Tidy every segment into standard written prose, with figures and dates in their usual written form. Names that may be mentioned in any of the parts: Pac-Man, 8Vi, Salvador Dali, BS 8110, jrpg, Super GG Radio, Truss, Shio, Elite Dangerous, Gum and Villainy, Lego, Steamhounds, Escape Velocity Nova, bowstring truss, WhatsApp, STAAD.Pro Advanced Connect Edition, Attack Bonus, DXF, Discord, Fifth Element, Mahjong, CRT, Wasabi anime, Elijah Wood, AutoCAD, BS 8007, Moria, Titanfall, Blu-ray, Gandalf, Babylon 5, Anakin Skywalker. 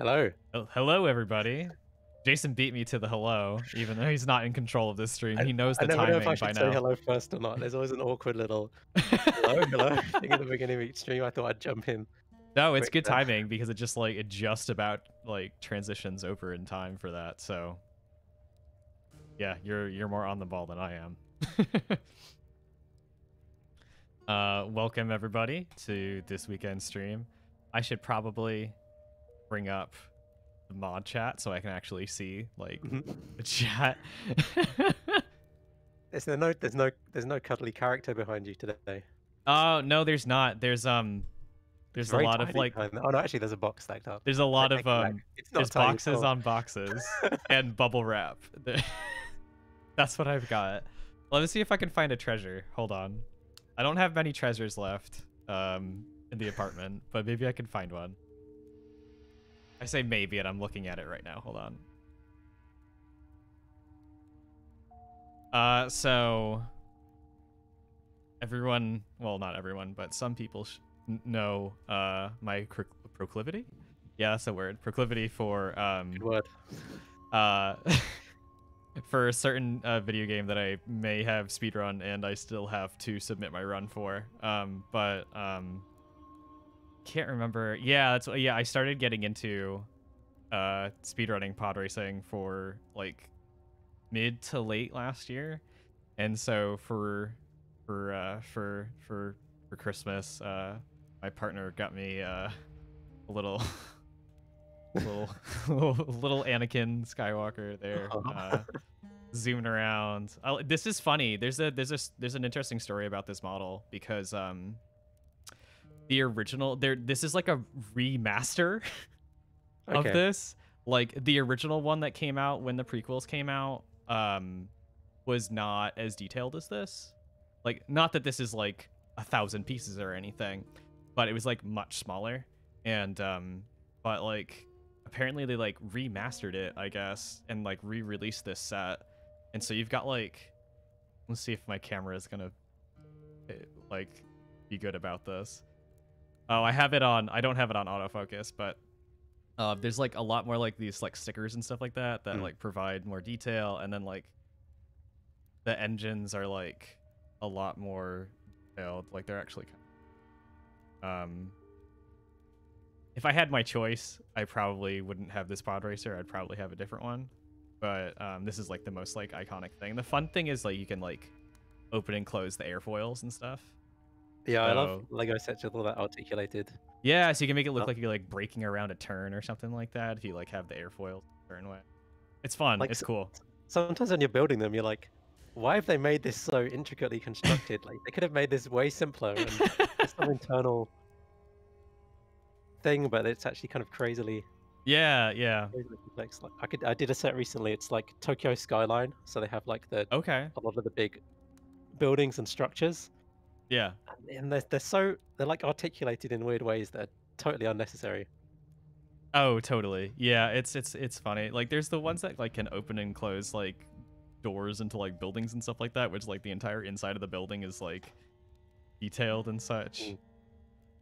Hello. Oh, hello, everybody. Jason beat me to the hello, even though he's not in control of this stream. He knows the timing by now. I never know if I should say hello first or not. There's always an awkward little hello, hello thing at the beginning of each stream. I thought I'd jump in. No, it's good timing because it just like it just about transitions over in time for that. So yeah, you're more on the ball than I am. Welcome everybody to this weekend stream. I should probably bring up the mod chat so I can actually see like the chat. there's no cuddly character behind you today. Oh no, there's not. There's a lot of like... Oh no, actually there's a box stacked up. There's a lot of there's boxes on boxes and bubble wrap. That's what I've got. Let me see if I can find a treasure. Hold on. I don't have many treasures left in the apartment, but maybe I can find one. I say maybe and I'm looking at it right now. Hold on. So everyone, well not everyone, but some people know my proclivity. Yeah, that's a word. Proclivity for good word. For a certain video game that I may have speedrun and I still have to submit my run for. Can't remember. Yeah, that's yeah. I started getting into speedrunning pod racing for like mid to late last year, and so for Christmas, my partner got me a little little Anakin Skywalker there, zooming around. Oh, this is funny. There's an interesting story about this model because the original this is like a remaster of this. Like the original one that came out when the prequels came out was not as detailed as this. Like not that this is like 1,000 pieces or anything, but it was like much smaller. And but like apparently they like remastered it, I guess, and like re-released this set. And so you've got like, let's see if my camera is gonna like be good about this. Oh, I have it on. I don't have it on autofocus, but there's like a lot more like these like stickers and stuff like that that like provide more detail, and then like the engines are like a lot more detailed. Like they're actually. If I had my choice, I probably wouldn't have this pod racer. I'd probably have a different one, but this is like the most like iconic thing. The fun thing is like you can like open and close the airfoils and stuff. Yeah, so, I love Lego sets with all that articulated. Yeah, so you can make it look like you're like breaking around a turn or something like that if you like have the airfoil turn way. It's fun. Like, it's cool. Sometimes when you're building them, you're like, why have they made this so intricately constructed? Like they could have made this way simpler. And it's some internal thing, but it's actually kind of crazily. Yeah, yeah. Crazily complex. Like, I did a set recently. It's like Tokyo skyline, so they have like the a lot of the big buildings and structures. Yeah, and they're like articulated in weird ways that are totally unnecessary. Oh, totally. Yeah, it's funny. Like there's the ones that like can open and close like doors into like buildings and stuff like that, which like the entire inside of the building is like detailed and such.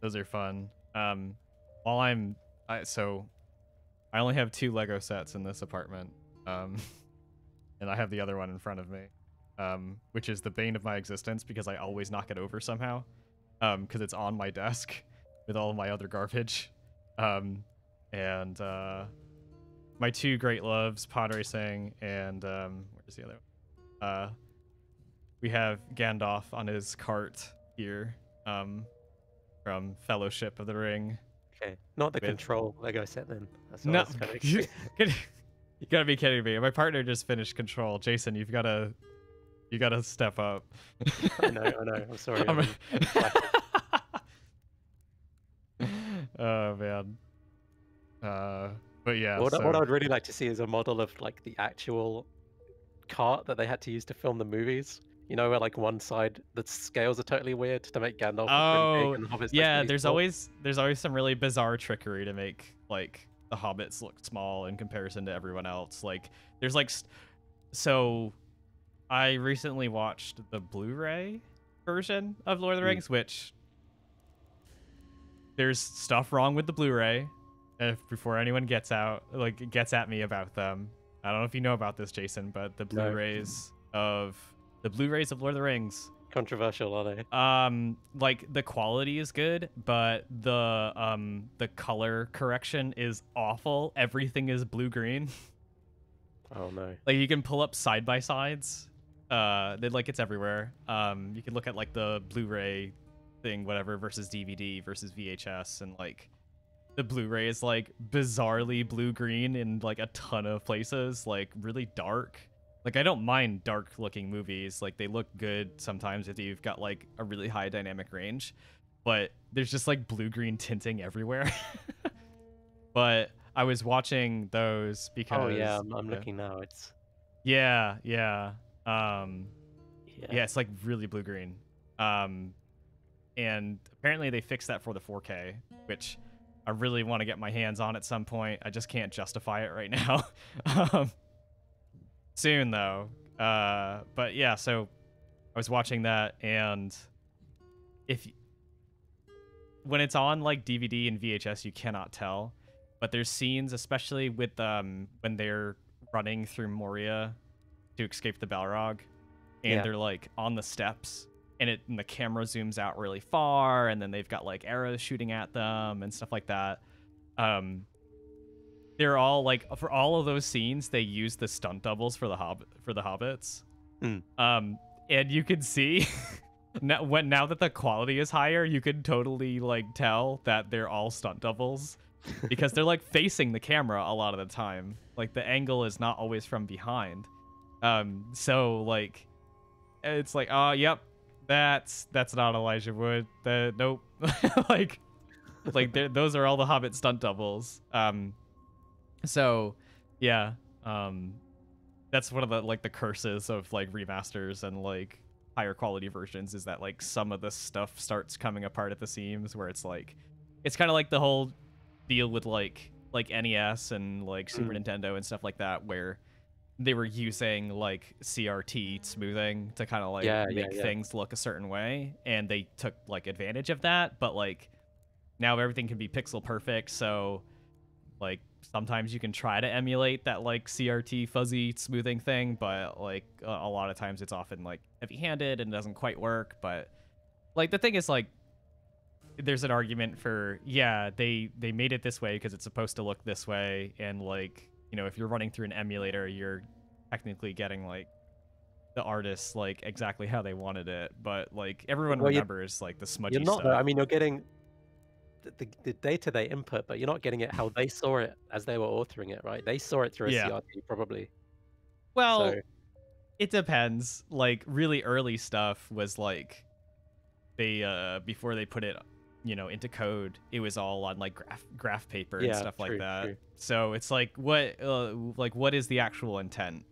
Those are fun. While I only have 2 Lego sets in this apartment, and I have the other one in front of me. Which is the bane of my existence because I always knock it over somehow, because it's on my desk with all of my other garbage. My 2 great loves, pod racing, and where's the other one? We have Gandalf on his cart here from Fellowship of the Ring. Okay, not the control Lego set then. That's what I was gonna explain. You gotta be kidding me. My partner just finished control. Jason, you gotta step up. I know. I'm sorry. Oh man. But yeah. What I would really like to see is a model of like the actual cart that they had to use to film the movies. You know, where like one side the scales are totally weird to make Gandalf. Oh, really big and yeah. There's always some really bizarre trickery to make like the hobbits look small in comparison to everyone else. Like there's like so. I recently watched the Blu-ray version of Lord of the Rings, which there's stuff wrong with the Blu-ray. before anyone gets out, like, gets at me about them. I don't know if you know about this, Jason, but the Blu-rays of Lord of the Rings. Controversial, are they? Like, the quality is good, but the color correction is awful. Everything is blue-green. Oh no. Like, you can pull up side-by-sides. Like, it's everywhere. You can look at, like, the Blu-ray thing, whatever, versus DVD versus VHS, and, like, the Blu-ray is, like, bizarrely blue-green in, like, a ton of places. Like, really dark. Like, I don't mind dark-looking movies. Like, they look good sometimes if you've got, like, a really high dynamic range. But there's just, like, blue-green tinting everywhere. But I was watching those because... Oh, yeah, I'm looking now. It's... Yeah, yeah. Yeah, it's, like, really blue-green. And apparently they fixed that for the 4K, which I really want to get my hands on at some point. I just can't justify it right now. Soon though, but yeah, so I was watching that, and when it's on like DVD and VHS, you cannot tell, but there's scenes, especially with when they're running through Moria to escape the Balrog, and they're like on the steps, and the camera zooms out really far, and then they've got like arrows shooting at them and stuff like that. They're all like, for all of those scenes, they use the stunt doubles for the hobbits, and you can see now that the quality is higher, you can totally like tell that they're all stunt doubles because they're like facing the camera a lot of the time. Like the angle is not always from behind, so like it's like, oh, yep, that's not Elijah Wood. Nope, like those are all the Hobbit stunt doubles. So, yeah, that's one of the, like, the curses of, like, remasters and, like, higher quality versions is that, like, some of the stuff starts coming apart at the seams where it's, like, it's kind of like the whole deal with, like NES and, like, Super Nintendo and stuff like that where they were using, like, CRT smoothing to kind of, like, make things look a certain way, and they took, like, advantage of that, but, like, now everything can be pixel perfect, so, like, sometimes you can try to emulate that like CRT fuzzy smoothing thing, but like a lot of times it's often like heavy-handed and doesn't quite work. But like the thing is, like, there's an argument for, yeah, they made it this way because it's supposed to look this way, and like, you know, if you're running through an emulator, you're technically getting like the artists like exactly how they wanted it, but like everyone remembers like the smudgy stuff. I mean, you're getting the data they input, but you're not getting it how they saw it as they were authoring it, right? They saw it through a CRT probably. Well, it depends. Like really early stuff was like they before they put it, you know, into code, it was all on like graph paper and stuff like that. So it's like what is the actual intent?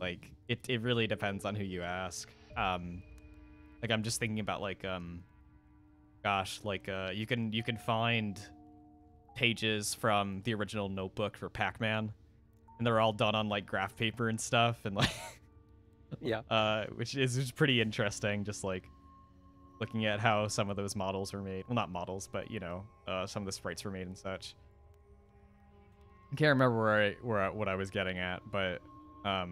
Like it really depends on who you ask. Like I'm just thinking about like gosh, like you can find pages from the original Notebook for Pac-Man, and they're all done on like graph paper and stuff, and like which is pretty interesting, just like looking at how some of those models were made. Well, not models, but you know, some of the sprites were made and such. I can't remember what I was getting at, but I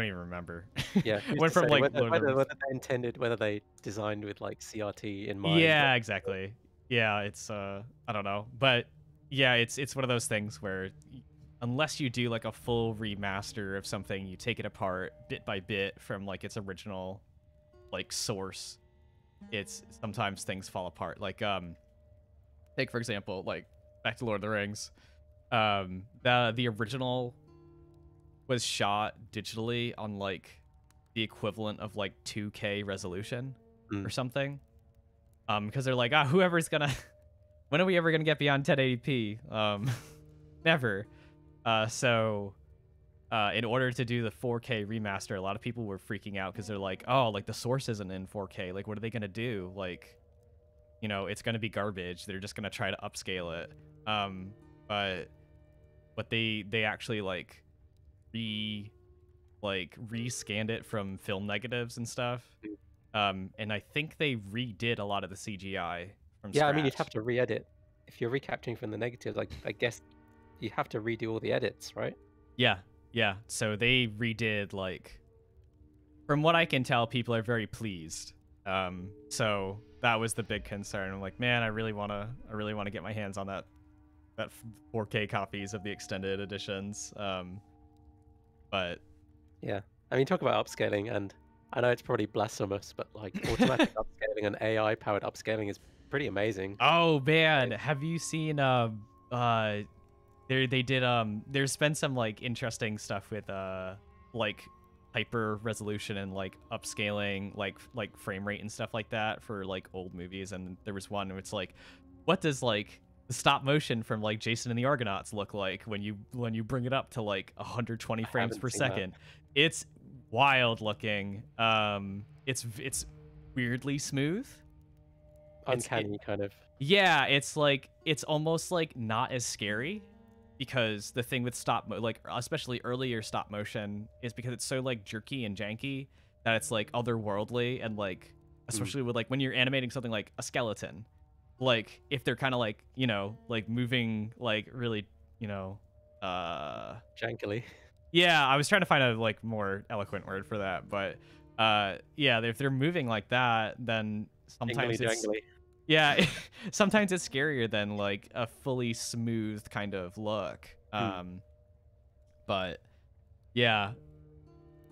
don't even remember. Yeah, went from like whether they intended, whether they designed with like CRT in mind. Yeah, exactly. Yeah, it's I don't know, but yeah, it's one of those things where unless you do like a full remaster of something, you take it apart bit by bit from like its original like source, it's sometimes things fall apart. Like take for example, like back to Lord of the Rings, the original was shot digitally on like the equivalent of like 2K resolution or something, because they're like, whoever's gonna when are we ever gonna get beyond 1080p? Never. So in order to do the 4K remaster, a lot of people were freaking out because they're like, oh, like the source isn't in 4K, like what are they gonna do? Like, you know, it's gonna be garbage, they're just gonna try to upscale it. But they actually like re-scanned it from film negatives and stuff, and I think they redid a lot of the CGI from scratch. I mean, you'd have to re-edit if you're recapturing from the negative, like I guess you have to redo all the edits, right? Yeah, yeah. So they redid, like, from what I can tell, people are very pleased. So that was the big concern. I'm like, man, I really want to get my hands on that 4K copies of the extended editions. But yeah, I mean, talk about upscaling, and I know it's probably blasphemous, but like automatic upscaling and AI powered upscaling is pretty amazing. Oh man, have you seen they did there's been some like interesting stuff with like hyper resolution and like upscaling, like frame rate and stuff like that for like old movies, and there was one where it's like, what does like the stop motion from like Jason and the Argonauts look like when you bring it up to like 120 frames per second? It's wild looking. It's weirdly smooth, uncanny kind of. Yeah, it's like, it's almost like not as scary, because the thing with stop, like especially earlier stop motion, is because it's so like jerky and janky that it's like otherworldly, and like especially with like when you're animating something like a skeleton, like if they're kind of like, you know, like moving like really, you know, jankily. Yeah, I was trying to find a like more eloquent word for that, but yeah, if they're moving like that, then sometimes jangly, it's jangly. Yeah, sometimes it's scarier than like a fully smooth kind of look. But yeah,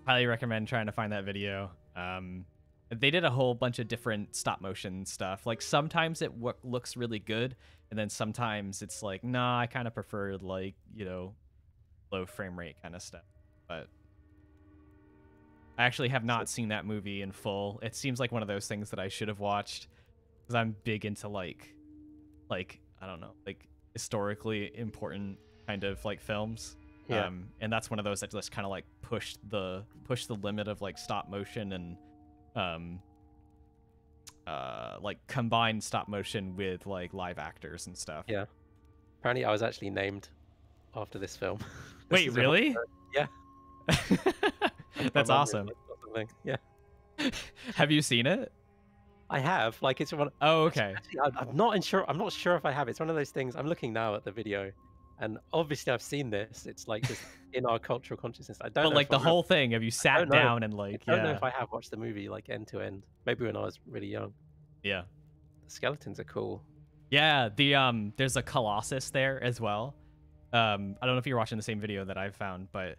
highly recommend trying to find that video. They did a whole bunch of different stop motion stuff. Like sometimes it looks really good, and then sometimes it's like, nah, I kind of prefer like, you know, low frame rate kind of stuff. But I actually have not seen that movie in full. It seems like one of those things that I should have watched, because I'm big into like I don't know, like historically important kind of like films. Yeah. And that's one of those that just kind of like push the limit of like stop motion and like combined stop motion with like live actors and stuff. Yeah. Apparently I was actually named after this film. Wait, really? Yeah. That's awesome. Yeah. Have you seen it? I have, like, it's one. Oh, okay. Actually, I'm not sure if I have. It's one of those things. I'm looking now at the video, and obviously I've seen this. It's like just in our cultural consciousness. I don't. But know like the whole thing. Have you sat down and like? I don't know if I have watched the movie like end to end. Maybe when I was really young. Yeah. The skeletons are cool. Yeah. The there's a colossus there as well. I don't know if you're watching the same video that I found, but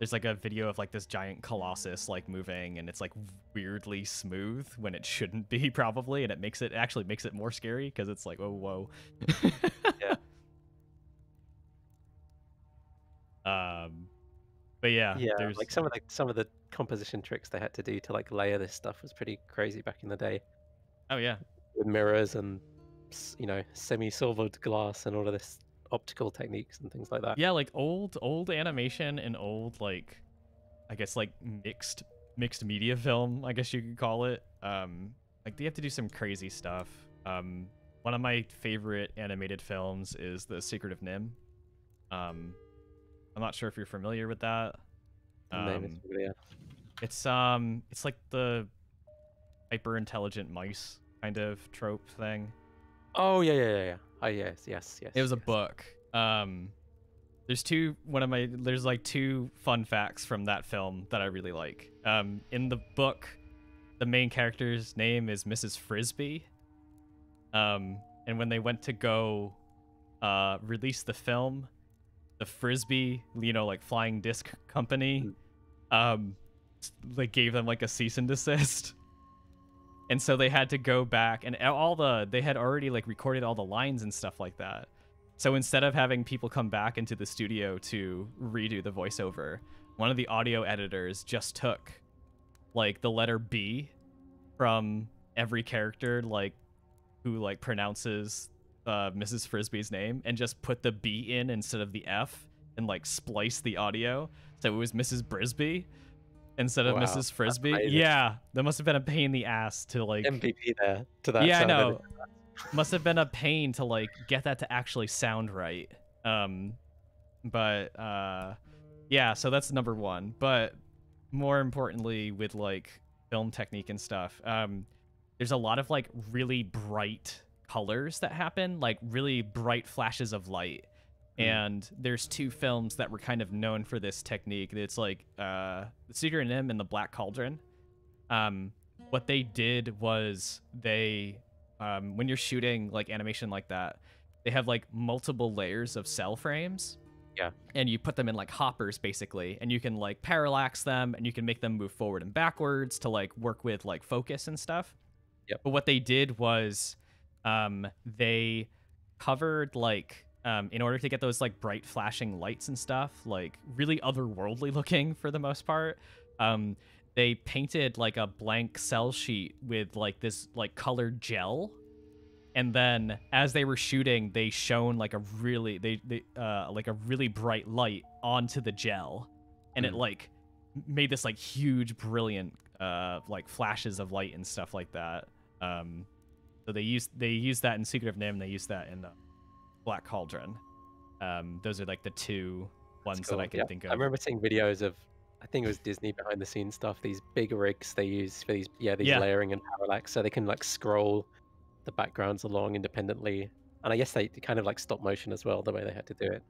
there's like a video of like this giant colossus like moving, and it's like weirdly smooth when it shouldn't be probably, and it actually makes it more scary because it's like, oh whoa. Yeah. But yeah there's like some of the composition tricks they had to do to like layer this stuff was pretty crazy back in the day. Oh yeah, with mirrors and, you know, semi-silvered glass and all of this optical techniques and things like that. Yeah, like old animation and old, like I guess like mixed media film, I guess you could call it. Like they have to do some crazy stuff. One of my favorite animated films is The Secret of NIMH. I'm not sure if you're familiar with that. It's like the hyper intelligent mice kind of trope thing. Oh yeah. Oh yes. It was a book. There's like two fun facts from that film that I really like. In the book, the main character's name is Mrs. Frisbee. And when they went to go release the film, the Frisbee, you know, like flying disc company, like gave them like a cease and desist. And so they had to go back, and they had already like recorded all the lines and stuff like that. So instead of having people come back into the studio to redo the voiceover, one of the audio editors just took like the letter B from every character, like who like pronounces Mrs. Frisbee's name, and just put the B in instead of the F, and like spliced the audio. So it was Mrs. Brisby instead of Mrs. Frisbee. Yeah, that must have been a pain in the ass to like MVP there to that. Yeah, I know. Must have been a pain to like get that to actually sound right. But yeah, so that's number one. But more importantly, with like film technique and stuff, there's a lot of like really bright colors that happen, like really bright flashes of light. And there's two films that were kind of known for this technique. It's like The Secret of NIMH and The Black Cauldron. What they did was they, when you're shooting like animation like that, they have like multiple layers of cell frames. Yeah. And you put them in like hoppers basically, and you can like parallax them and you can make them move forward and backwards to like work with like focus and stuff. Yep. But what they did was they covered like, in order to get those like bright flashing lights and stuff, like really otherworldly looking for the most part, they painted like a blank cell sheet with like this like colored gel, and then as they were shooting, they shone like a really like a really bright light onto the gel, and it like made this like huge brilliant like flashes of light and stuff like that. So they used that in Secret of NIMH. They used that in Black Cauldron. Those are like the two ones that I can think of. I remember seeing videos of, I think it was Disney behind the scenes stuff, these big rigs they use for these layering and parallax, so they can like scroll the backgrounds along independently. And I guess they kind of like stop motion as well, the way they had to do it.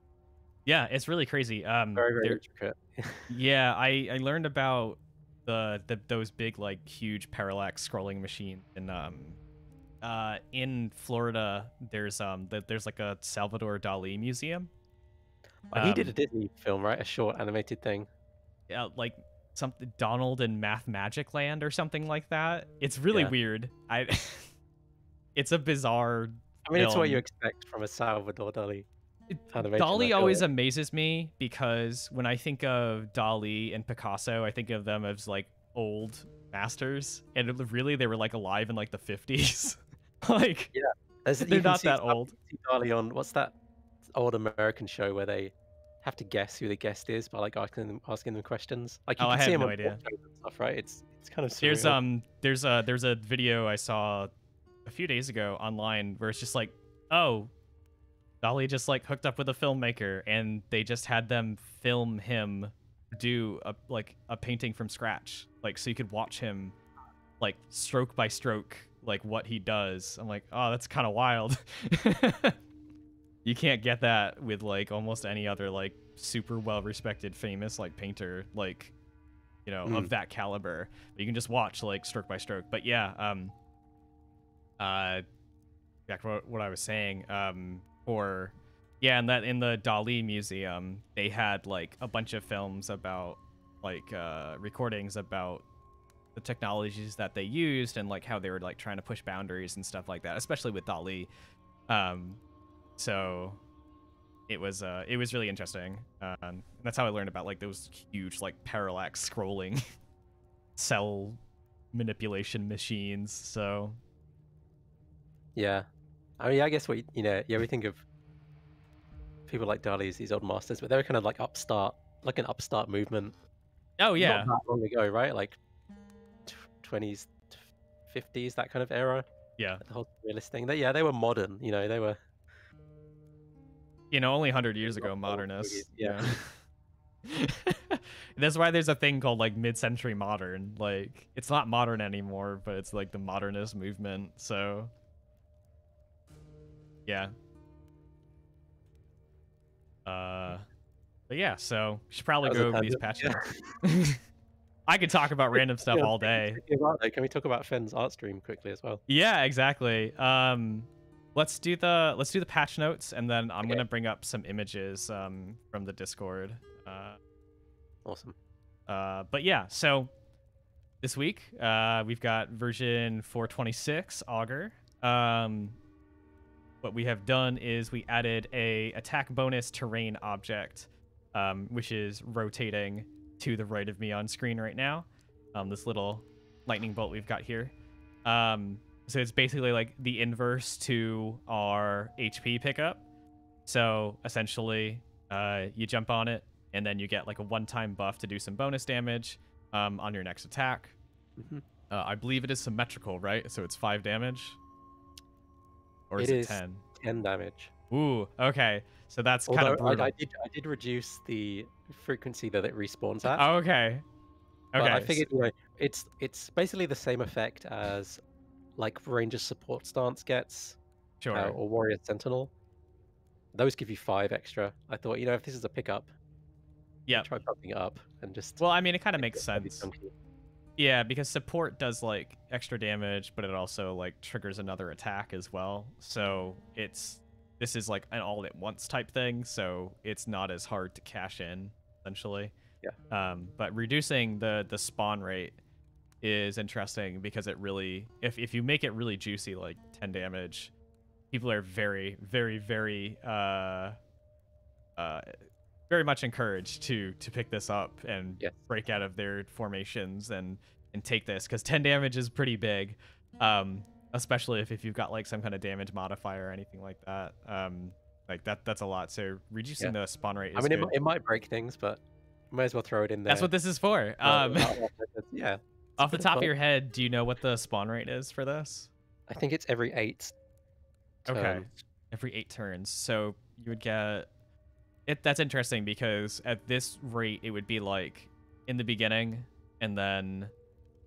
Yeah, it's really crazy. Very, very intricate. Yeah, I learned about those big like huge parallax scrolling machines and in Florida, there's like a Salvador Dali museum. He did a Disney film, right? A short animated thing. Yeah, like something Donald in Math Magic Land or something like that. It's really weird. It's a bizarre. I mean, film. It's what you expect from a Salvador Dali. Dali always amazes me because when I think of Dali and Picasso, I think of them as like old masters, and really they were like alive in like the 50s. Like, yeah, they're not that old. Dali on what's that old American show where they have to guess who the guest is by like asking them questions? Like, you can see him on portraits and stuff, right? It's kind of surreal. There's a video I saw a few days ago online where it's just like, oh, Dali just like hooked up with a filmmaker and they just had them film him do a painting from scratch, like, so you could watch him like stroke by stroke like what he does. I'm like, oh, that's kind of wild. You can't get that with like almost any other like super well respected famous like painter, like, you know, of that caliber. But you can just watch like stroke by stroke. But yeah, back to what I was saying, and that in the Dali museum they had like a bunch of films about like recordings about the technologies that they used and like how they were like trying to push boundaries and stuff like that, especially with Dali. So it was really interesting. And that's how I learned about like those huge like parallax scrolling cell manipulation machines. So yeah, I mean, I guess we think of people like Dali as these old masters, but they were kind of like an upstart movement. Oh yeah, not that long ago, right? Like 20s, 50s, that kind of era. Yeah, the whole realist thing. They were modern. You know, they were. You know, only 100 years ago, modernists. Yeah. That's why there's a thing called like mid-century modern. Like, it's not modern anymore, but it's like the modernist movement. So. Yeah. But yeah, so we should probably go over these patches. Yeah. I could talk about random stuff all day. Can we talk about Fenn's art stream quickly as well? Yeah, exactly. Let's do the patch notes, and then I'm gonna bring up some images from the Discord. Awesome. But yeah, so this week we've got version 4.26 Augur. What we have done is we added a attack bonus terrain object, which is rotating to the right of me on screen right now. This little lightning bolt we've got here. So it's basically like the inverse to our HP pickup. So essentially, you jump on it and then you get like a one-time buff to do some bonus damage on your next attack. I believe it is symmetrical, right? So it's 5 damage. Or is it 10? 10 damage. Ooh, okay. So that's kind of brutal. I did reduce the frequency that it respawns at. Oh, okay. But I figured, you know, it's basically the same effect as like Ranger support stance gets. Sure. Or Warrior Sentinel. Those give you 5 extra. I thought, you know, if this is a pickup, yeah, try bumping it up and just... Well, I mean, it kind of makes sense. Yeah, because support does, like, extra damage, but it also, like, triggers another attack as well. So it's... This is, like, an all-at-once type thing, so it's not as hard to cash in, essentially. Yeah. But reducing the spawn rate is interesting because it really... If you make it really juicy, like, 10 damage... People are very, very, very, very much encouraged to pick this up and yes. break out of their formations and take this, because 10 damage is pretty big, especially if you've got like some kind of damage modifier or anything like that. Like that's a lot. So reducing yeah. the spawn rate. Is I mean, it might break things, but might as well throw it in there. That's what this is for. Yeah. Off the top of your head, do you know what the spawn rate is for this? I think it's every 8. Okay, every 8 turns. So you would get it. That's interesting because at this rate, it would be like in the beginning and then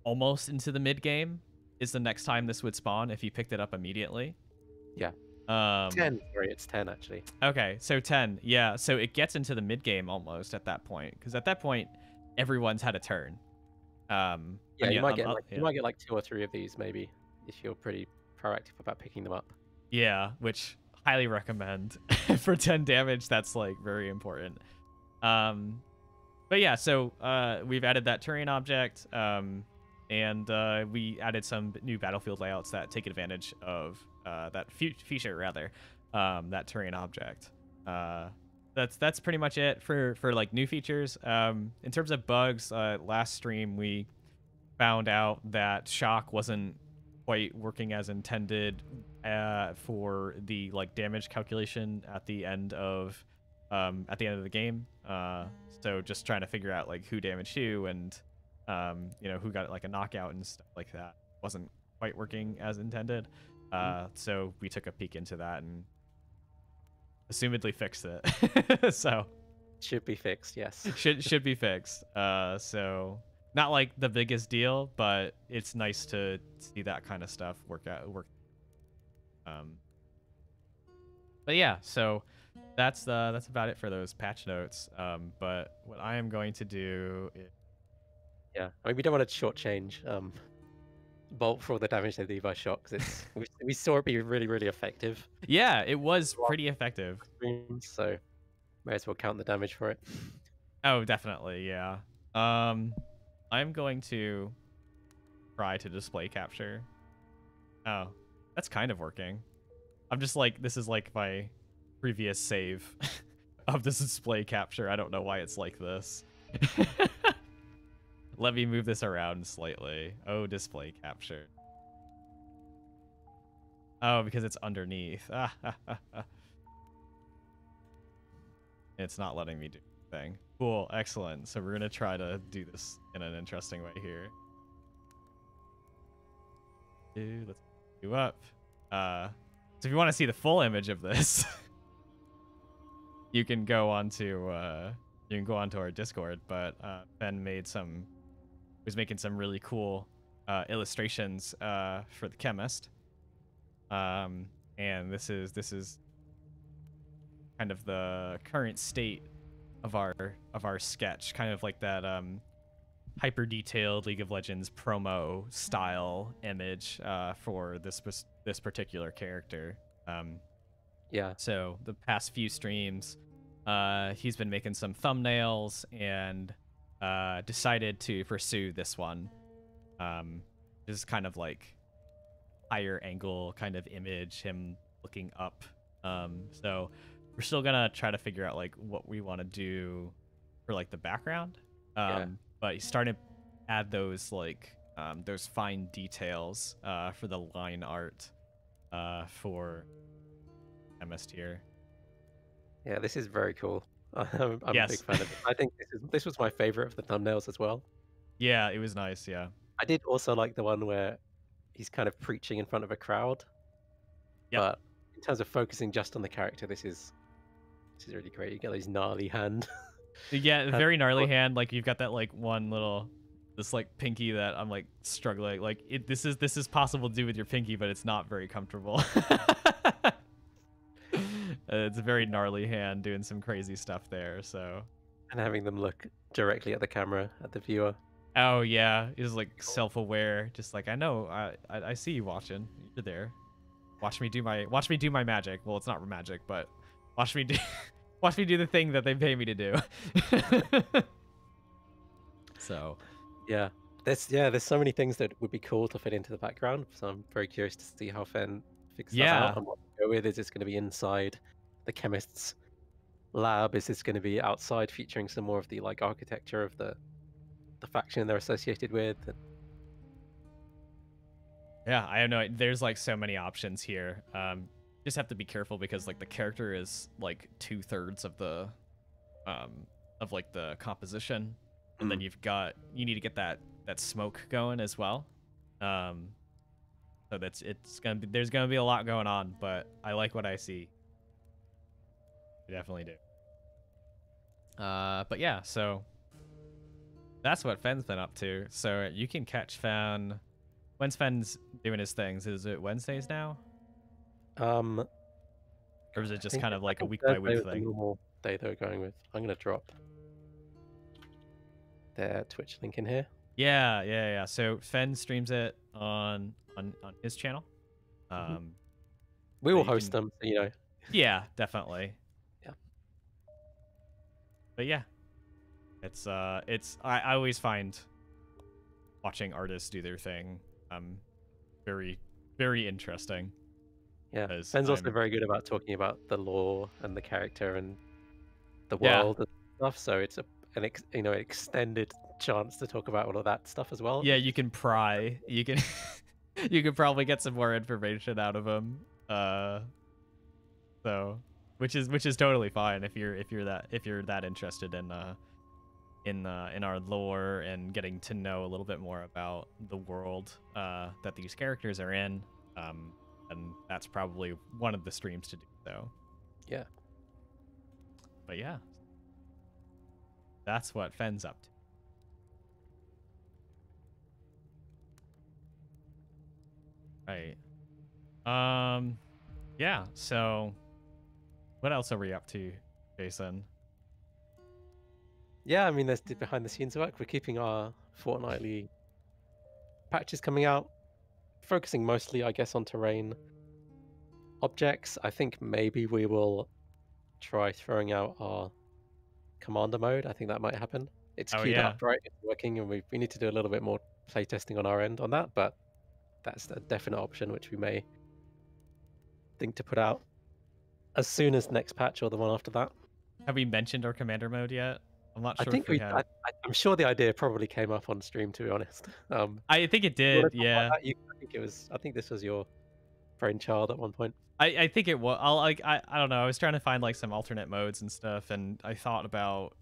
almost into the mid game is the next time this would spawn if you picked it up immediately. Yeah. 10. Sorry, it's 10 actually. Okay, so 10. Yeah. So it gets into the mid game almost at that point, because at that point everyone's had a turn. Yeah, you might get like, yeah. you might get like 2 or 3 of these maybe if you're pretty proactive about picking them up. Yeah, which highly recommend for 10 damage. That's like very important. But yeah, so we've added that terrain object, and we added some new battlefield layouts that take advantage of that feature rather, that terrain object. That's pretty much it for like new features. In terms of bugs, last stream we found out that shock wasn't quite working as intended for the like damage calculation at the end of the game, so just trying to figure out like who damaged who and you know, who got like a knockout and stuff like that wasn't quite working as intended. So we took a peek into that and assumedly fixed it. So should be fixed. Yes. should be fixed. So not like the biggest deal, but it's nice to see that kind of stuff work. But yeah, so that's about it for those patch notes. But what I am going to do is... Yeah, I mean, we don't want to shortchange Bolt for all the damage they do by shot, because it's we saw it be really, really effective. Yeah, it was pretty effective. So may as well count the damage for it. Oh, definitely, yeah. I'm going to try to display capture. Oh, that's kind of working. I'm just like, this is like my previous save of this display capture. I don't know why it's like this. Let me move this around slightly. Oh, display capture. Oh, because it's underneath. It's not letting me do anything. Cool, excellent. So we're gonna try to do this in an interesting way here. Dude, let's you up. So if you want to see the full image of this, you can go onto our Discord. But Ben was making some really cool illustrations for the chemist, and this is kind of the current state of our sketch, kind of like that hyper detailed League of Legends promo style image for this particular character. Yeah, so the past few streams he's been making some thumbnails and decided to pursue this one. This is kind of like higher angle kind of image, him looking up. So we're still gonna try to figure out like what we want to do for like the background, yeah. But he's starting to add those like those fine details for the line art for MS tier. Yeah, this is very cool. I'm yes. a big fan of it. I think this was my favorite of the thumbnails as well. Yeah, it was nice. Yeah, I did also like the one where he's kind of preaching in front of a crowd. Yeah. But in terms of focusing just on the character, this is really great. You get these gnarly hand. Yeah, very gnarly hand. Like you've got that like one little, this like pinky that I'm like struggling. Like this is possible to do with your pinky, but it's not very comfortable. It's a very gnarly hand doing some crazy stuff there, so. And having them look directly at the camera, at the viewer. Oh, yeah. He's like self-aware. Just like, I know, I see you watching. You're there. Watch me do my magic. Well, it's not magic, but watch me do the thing that they pay me to do. So, yeah. There's so many things that would be cool to fit into the background. So I'm very curious to see how Fen fixes that out and what to go with. Is this going to be inside the chemist's lab? Is this going to be outside, featuring some more of the like architecture of the faction they're associated with? Yeah, I don't know. There's like so many options here. Just have to be careful because like the character is like 2/3 of the of like the composition, and then you need to get that smoke going as well. So there's gonna be a lot going on, but I like what I see. I definitely do. But yeah, so that's what Fen's been up to. So you can catch Fen. When's Fen's doing his things? Is it Wednesdays now? Or is it just kind of like a week by week thing? The normal day they're going with. I'm gonna drop their Twitch link in here. Yeah. So Fen streams it on his channel. We will host them, you know. Yeah, definitely. Yeah. But yeah, it's I always find watching artists do their thing very, very interesting. Yeah, Ben's also very good about talking about the lore and the character and the world and stuff. So it's an extended chance to talk about all of that stuff as well. Yeah, you can pry. You can you can probably get some more information out of him. So which is totally fine if you're that interested in our lore and getting to know a little bit more about the world that these characters are in. And that's probably one of the streams to do, though. Yeah. But yeah. That's what Fen's up to. Right. Yeah, so what else are we up to, Jason? Yeah, I mean, there's the behind the scenes work. We're keeping our fortnightly patches coming out. Focusing mostly, I guess, on terrain objects. I think maybe we will try throwing out our commander mode. I think that might happen. It's queued up, right? It's working, and we need to do a little bit more playtesting on our end on that, but that's a definite option which we may think to put out as soon as next patch or the one after that. Have we mentioned our commander mode yet? I'm not sure. I'm sure the idea probably came up on stream, to be honest. I think it did. Yeah. I think this was your brainchild at one point. I think it was. I don't know. I was trying to find like some alternate modes and stuff, and I thought about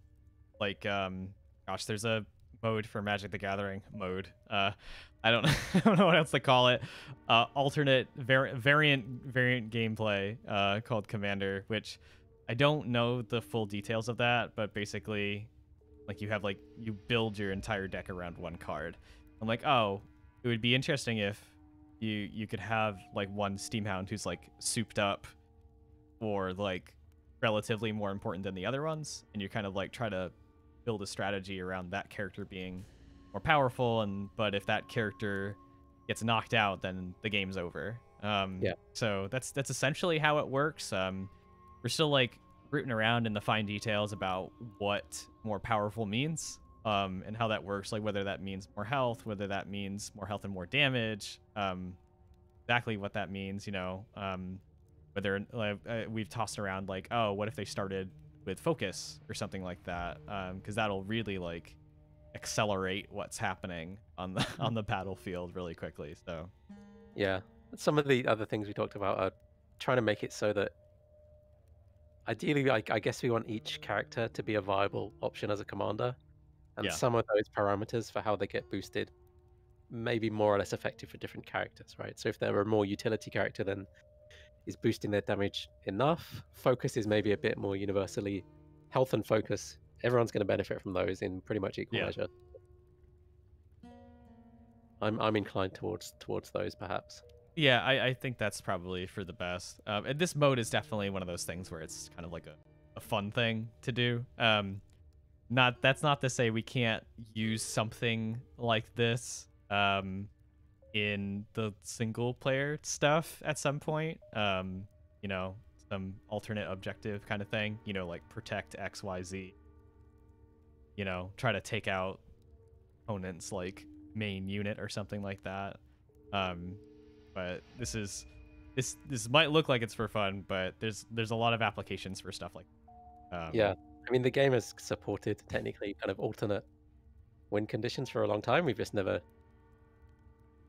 like gosh, there's a mode for Magic the Gathering mode. I don't know what else to call it. Alternate variant gameplay called Commander, which. I don't know the full details of that, but basically, like you build your entire deck around one card. I'm like, oh, it would be interesting if you could have like one Steamhound who's like souped up, or like relatively more important than the other ones, and you kind of like try to build a strategy around that character being more powerful. But if that character gets knocked out, then the game's over. So that's essentially how it works. We're still like rooting around in the fine details about what more powerful means and how that works, like whether that means more health, whether that means more health and more damage, exactly what that means, you know, whether we've tossed around like, oh, what if they started with focus or something like that? Because that'll really like accelerate what's happening on the battlefield really quickly. So, yeah, some of the other things we talked about are trying to make it so that ideally, I guess we want each character to be a viable option as a commander, and some of those parameters for how they get boosted may be more or less effective for different characters, right? So if they're a more utility character, then is boosting their damage enough? Focus is maybe a bit more universally. Health and focus, everyone's going to benefit from those in pretty much equal measure. I'm inclined towards those, perhaps. Yeah, I think that's probably for the best. And this mode is definitely one of those things where it's kind of like a fun thing to do. That's not to say we can't use something like this in the single player stuff at some point. You know, some alternate objective kind of thing. You know, like protect XYZ. You know, try to take out opponents like main unit or something like that. But this might look like it's for fun, but there's a lot of applications for stuff like that. Yeah. I mean, the game has supported technically kind of alternate win conditions for a long time. We've just never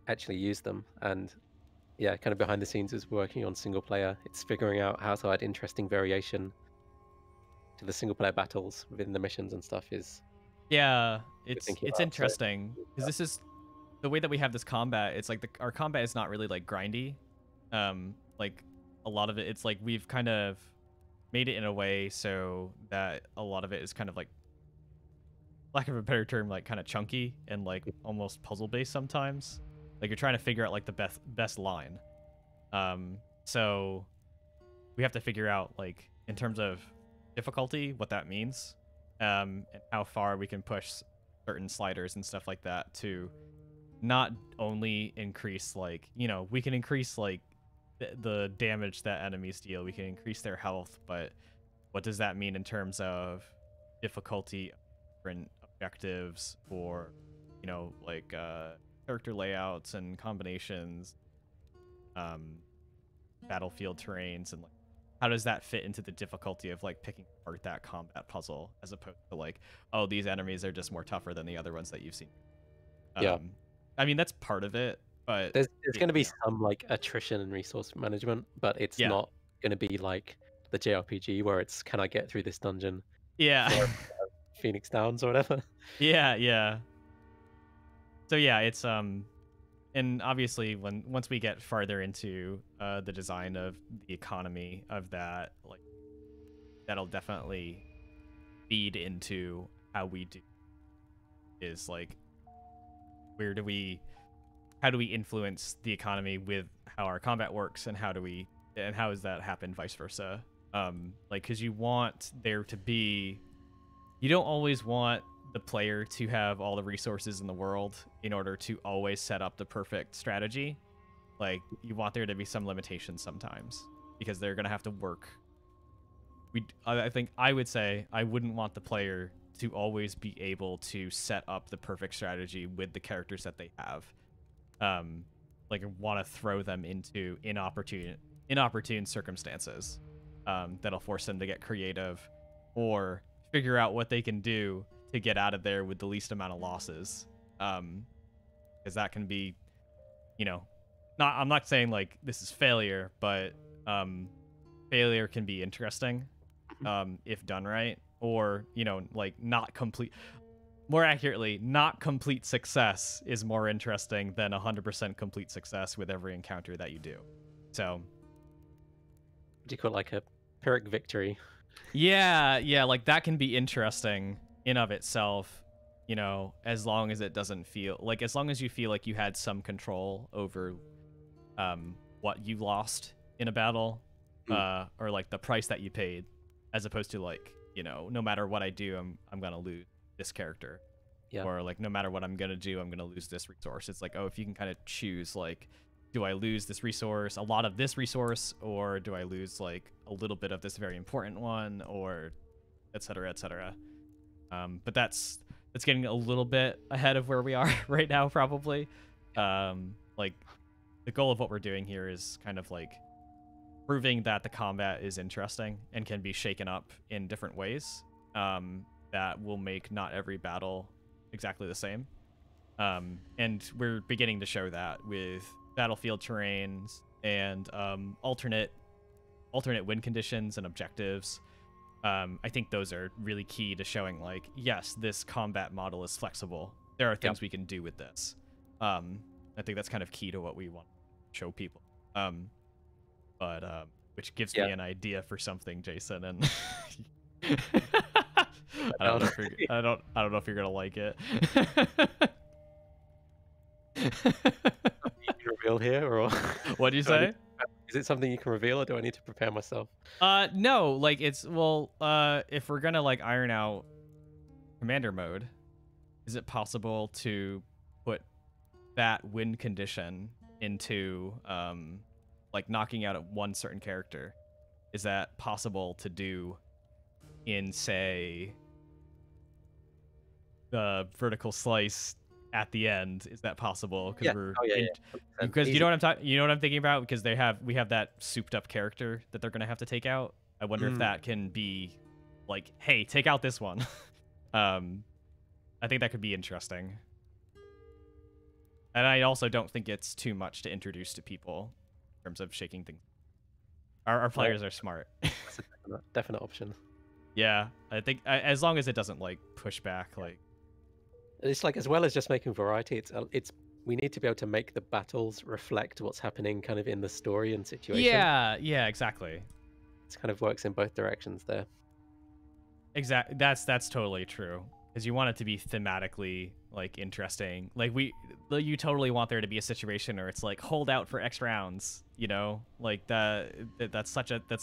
actually used them. And yeah, kind of behind the scenes is working on single player. It's figuring out how to add interesting variation to the single player battles within the missions and stuff is. Yeah, it's interesting because this is the way that we have this combat. It's like our combat is not really like grindy. Like a lot of it, it's like we've kind of made it in a way so that a lot of it is kind of like, lack of a better term, like kind of chunky and like almost puzzle based sometimes. Like you're trying to figure out like the best line. So we have to figure out like in terms of difficulty what that means, and how far we can push certain sliders and stuff like that to not only increase like, you know, we can increase like the damage that enemies deal, we can increase their health, but what does that mean in terms of difficulty, different objectives, or you know, like character layouts and combinations, battlefield terrains, and like how does that fit into the difficulty of like picking apart that combat puzzle as opposed to like, oh, these enemies are just more tougher than the other ones that you've seen. Yeah, I mean that's part of it. But there's going to be some like attrition and resource management, but it's not going to be like the JRPG where it's can I get through this dungeon? Yeah, or, Phoenix Downs or whatever. Yeah, yeah. So yeah, it's and obviously once we get farther into the design of the economy of that, like that'll definitely feed into how we do. Is like how do we influence the economy with how our combat works, and how does that happen vice versa? Like, cause you want there to be, you don't always want the player to have all the resources in the world in order to always set up the perfect strategy. Like you want there to be some limitations sometimes because they're going to have to work. I think I would say I wouldn't want the player to always be able to set up the perfect strategy with the characters that they have. Like want to throw them into inopportune circumstances that'll force them to get creative or figure out what they can do to get out of there with the least amount of losses, because that can be, you know, I'm not saying like this is failure, but failure can be interesting if done right, or you know, like not complete. More accurately, not complete success is more interesting than 100% complete success with every encounter that you do. So, do you call it like a Pyrrhic victory? Yeah, yeah, like that can be interesting in of itself, you know, as long as it doesn't feel like, as long as you feel like you had some control over what you lost in a battle, or like the price that you paid, as opposed to like, you know, no matter what I do, I'm gonna lose this character, or like no matter what I'm gonna do, I'm gonna lose this resource. It's like, oh, if you can kind of choose like, do I lose this resource, a lot of this resource, or do I lose like a little bit of this very important one, or etc., etc. But that's getting a little bit ahead of where we are right now, probably. Like the goal of what we're doing here is kind of like proving that the combat is interesting and can be shaken up in different ways, that will make not every battle exactly the same. And we're beginning to show that with battlefield terrains and alternate win conditions and objectives. I think those are really key to showing like, yes, this combat model is flexible. There are things we can do with this. I think that's kind of key to what we want to show people. Which gives me an idea for something, Jason, and I don't know if you're gonna like it. reveal here, or what do you say? Is it something you can reveal, or do I need to prepare myself? No, like it's if we're gonna like iron out commander mode, is it possible to put that win condition into like knocking out at one certain character? Is that possible to do in, say, the vertical slice at the end? Is that possible? Because you know what I'm talking, you know what I'm thinking about, because they have, we have that souped up character that they're gonna have to take out. I wonder if that can be like, hey, take out this one. I think that could be interesting. And I also don't think it's too much to introduce to people in terms of shaking things. Our players are smart. That's a definite option. Yeah, I think as long as it doesn't like push back, like it's like, as well as just making variety, it's we need to be able to make the battles reflect what's happening kind of in the story and situation. Yeah, yeah, exactly. It kind of works in both directions there. Exactly, that's totally true. Because you want it to be thematically like interesting. Like you totally want there to be a situation where it's like hold out for X rounds, you know, like that's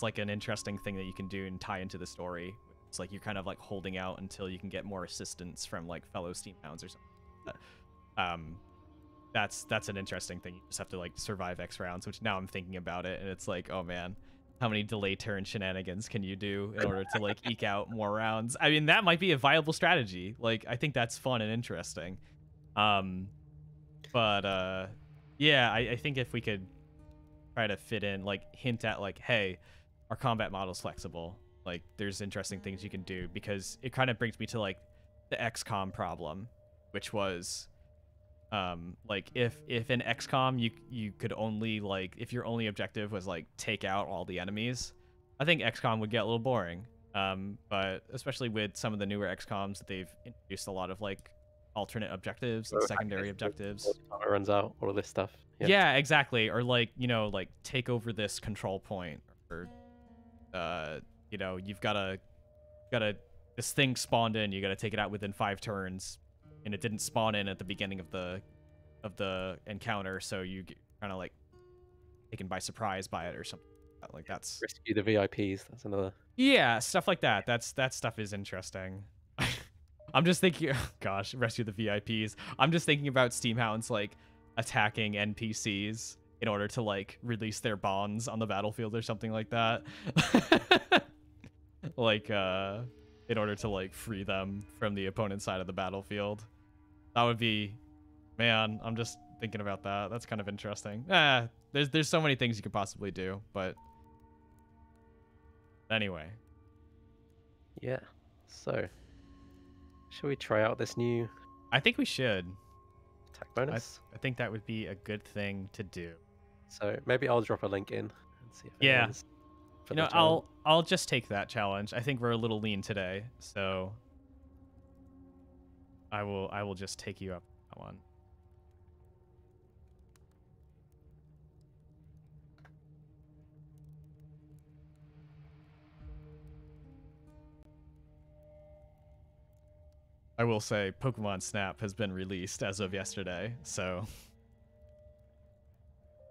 like an interesting thing that you can do and tie into the story. It's like you're kind of like holding out until you can get more assistance from like fellow Steamhounds or something. That's an interesting thing. You just have to like survive X rounds, which now I'm thinking about it and it's like, oh man, how many delay turn shenanigans can you do in order to like eke out more rounds? I mean, that might be a viable strategy. Like, I think that's fun and interesting. Yeah, I think if we could try to fit in, like hint at like, hey, our combat model's flexible. Like there's interesting things you can do, because it kind of brings me to like the XCOM problem, which was like if in XCOM you could only like, if your only objective was like take out all the enemies, I think XCOM would get a little boring. But especially with some of the newer XCOMs, they've introduced a lot of like alternate objectives and secondary objectives. It runs out all this stuff. Yeah. Yeah, exactly. Or like, you know, like take over this control point, or you know, you've got this thing spawned in, you gotta take it out within 5 turns. And it didn't spawn in at the beginning of the encounter, so you get kind of like taken by surprise by it or something. Like that's rescue the VIPs. That's another. Yeah, stuff like that. That stuff is interesting. I'm just thinking, oh gosh, rescue the VIPs. I'm just thinking about Steamhounds like attacking NPCs in order to like release their bonds on the battlefield or something like that. Like in order to like free them from the opponent's side of the battlefield. That would be, man, I'm just thinking about that. That's kind of interesting. There's so many things you could possibly do, but anyway. Yeah. So, should we try out this new? I think we should. Attack bonus. I think that would be a good thing to do. So maybe I'll drop a link in and see if anyone's, you know, I'll just take that challenge. I think we're a little lean today, so I will just take you up on that one. I will say Pokemon Snap has been released as of yesterday, so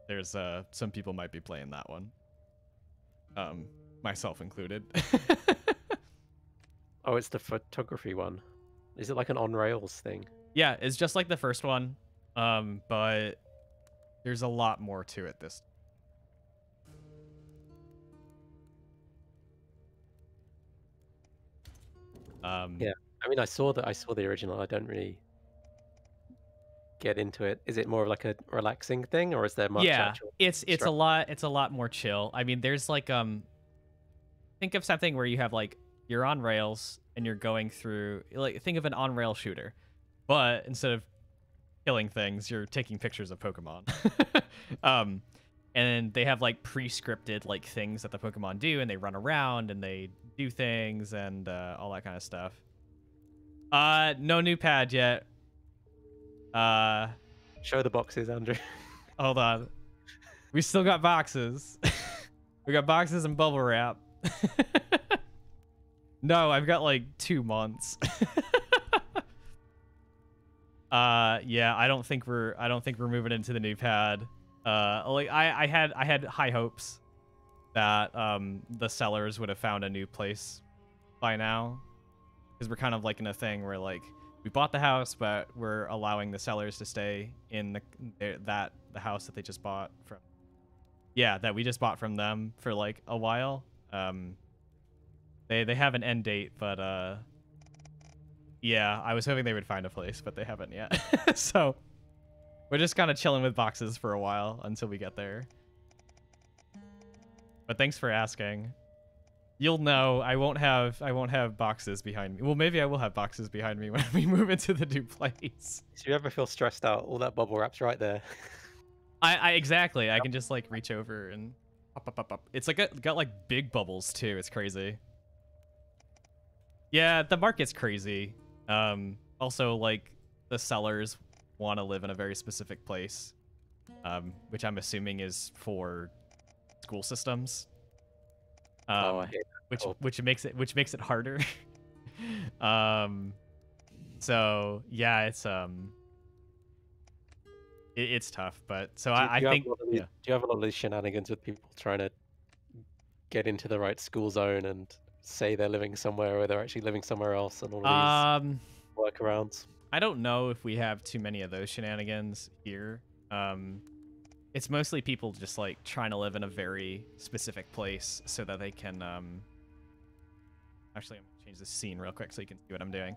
there's some people might be playing that one. Myself included. Oh, it's the photography one. Is it like an on rails thing? Yeah, it's just like the first one, but there's a lot more to it this time. Yeah, I mean, I saw the original. I don't really get into it. Is it more of like a relaxing thing, or is there much? Yeah, it's a lot more chill. I mean, there's like think of something where you have like you're on rails and you're going through, like think of an on rail shooter, but instead of killing things, you're taking pictures of Pokemon. And they have like pre-scripted like things that the Pokemon do, and they run around and they do things and all that kind of stuff. No new pad yet. Show the boxes, Andrew. Hold on. We still got boxes. We got boxes and bubble wrap. No, I've got like 2 months. Yeah, I don't think we're moving into the new pad. Like I had high hopes that the sellers would have found a new place by now, because we're kind of like in a thing where like we bought the house, but we're allowing the sellers to stay in the house that they just bought from. Yeah, that we just bought from them for like a while. They have an end date, but yeah, I was hoping they would find a place, but they haven't yet. So we're just kind of chilling with boxes for a while until we get there. But thanks for asking. You'll know I won't have boxes behind me. Well, maybe I will have boxes behind me when we move into the new place. If you ever feel stressed out, all that bubble wrap's right there. I exactly. Yep. I can just like reach over and pop, pop, pop, pop. It's like got like big bubbles too. It's crazy. Yeah, the market's crazy. Also, like the sellers want to live in a very specific place, which I'm assuming is for school systems. Oh, I hate that. Which makes it harder. So yeah, it's tough. But so I think do you have a lot of these shenanigans with people trying to get into the right school zone and say they're living somewhere or they're actually living somewhere else and all these workarounds? I don't know if we have too many of those shenanigans here. It's mostly people just like trying to live in a very specific place so that they can. Actually, I'm gonna change the scene real quick so you can see what I'm doing.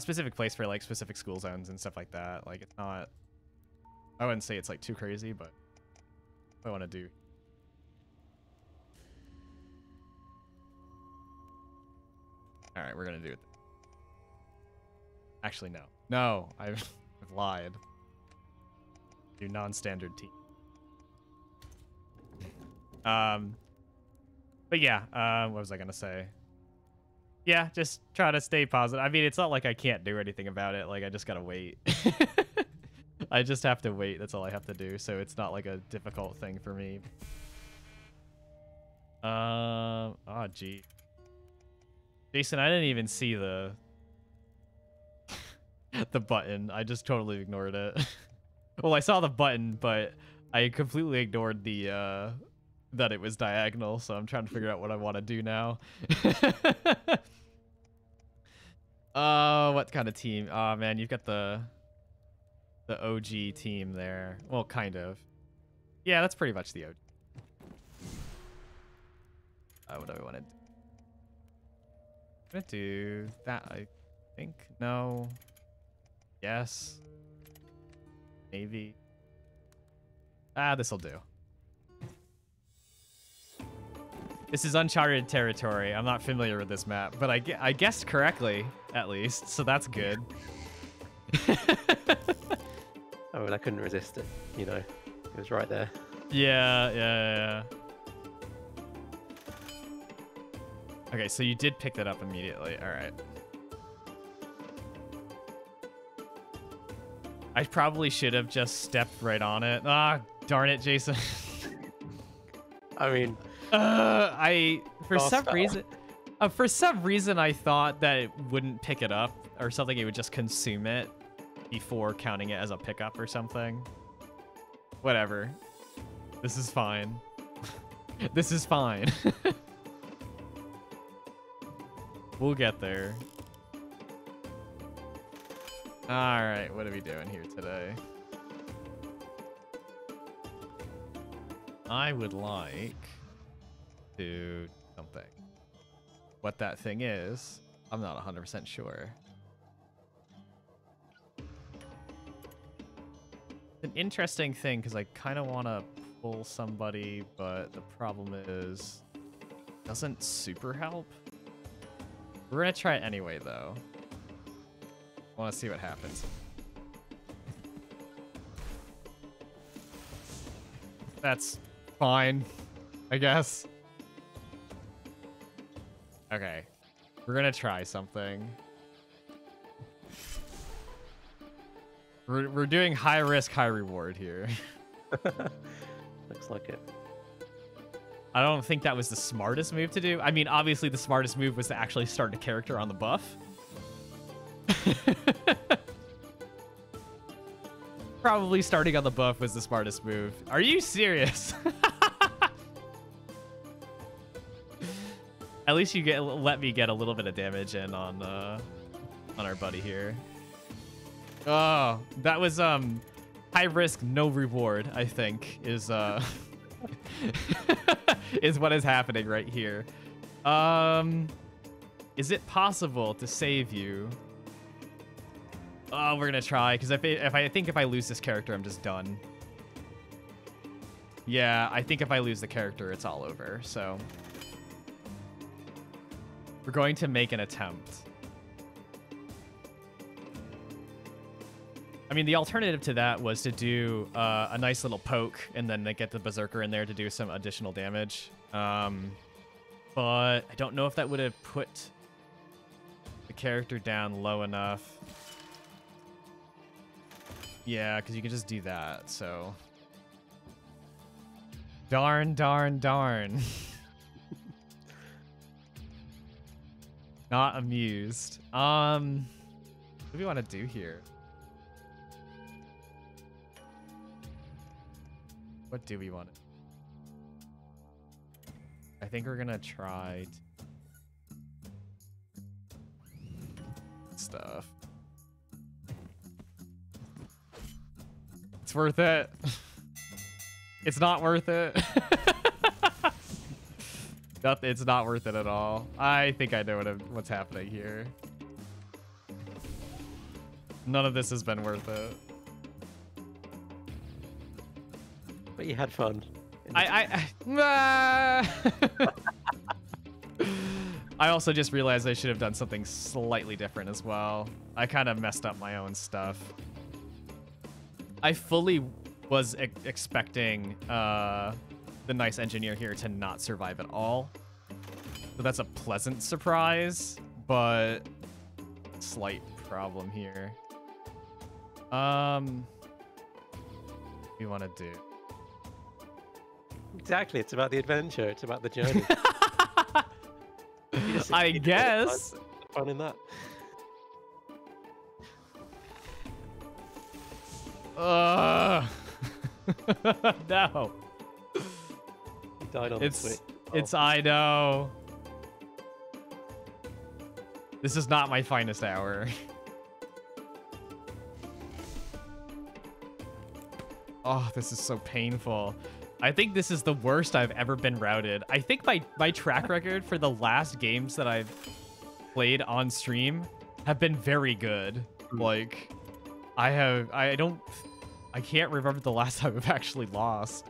Specific place for like specific school zones and stuff like that. Like it's not. I wouldn't say it's like too crazy, but I want to do. All right, we're gonna do it. Actually, no. No, I've lied. Do non-standard team. But yeah, what was I gonna say? Yeah, just try to stay positive. I mean, it's not like I can't do anything about it. Like, I just gotta wait. I just have to wait. That's all I have to do. So it's not like a difficult thing for me. Oh, gee. Jason, I didn't even see the... the button. I just totally ignored it. Well, I saw the button, but I completely ignored the that it was diagonal, so I'm trying to figure out what I want to do now. What kind of team? Oh, man, you've got the OG team there. Well, kind of. Yeah, that's pretty much the OG. What do I want to do? I'm going to do that, I think. No. Yes. Maybe. Ah, this'll do. This is uncharted territory. I'm not familiar with this map, but I guessed correctly, at least, so that's good. I mean, I couldn't resist it, you know. It was right there. Yeah. Okay, so you did pick that up immediately. All right. I probably should have just stepped right on it. Ah, darn it, Jason. I mean, for some reason, I thought that it wouldn't pick it up or something. It would just consume it before counting it as a pickup or something. Whatever. This is fine. This is fine. We'll get there. Alright, what are we doing here today? I would like to something. What that thing is, I'm not 100% sure. It's an interesting thing because I kind of want to pull somebody, but the problem is it doesn't super help. We're going to try it anyway, though. I want to see what happens. That's fine, I guess. Okay, we're gonna try something. We're doing high risk, high reward here. Looks like it. I don't think that was the smartest move to do. I mean, obviously the smartest move was to actually start a character on the buff. Probably starting on the buff was the smartest move. Are you serious? At least you get let me get a little bit of damage in on our buddy here. Oh, that was high risk, no reward, I think, is is what is happening right here. Is it possible to save you? Oh, we're gonna try, because if I lose this character, I'm just done. Yeah, I think if I lose the character, it's all over. So we're going to make an attempt. I mean, the alternative to that was to do a nice little poke and then get the Berserker in there to do some additional damage. But I don't know if that would have put the character down low enough. Yeah, because you can just do that, so. Darn, darn, darn. Not amused. What do we want to do here? What do we want? I think we're gonna try stuff. It's worth it. It's not worth it. It's not worth it at all. I think I know what's happening here. None of this has been worth it. But you had fun. I also just realized I should have done something slightly different as well. I kind of messed up my own stuff. I fully was expecting the nice engineer here to not survive at all. So that's a pleasant surprise, but slight problem here. What do you want to do? Exactly, it's about the adventure, it's about the journey. I guess. Fun in that. No. He died on the Twitch. Oh. It's, I know. This is not my finest hour. Oh, this is so painful. I think this is the worst I've ever been routed. I think my track record for the last games that I've played on stream have been very good. Like, I can't remember the last time I've actually lost.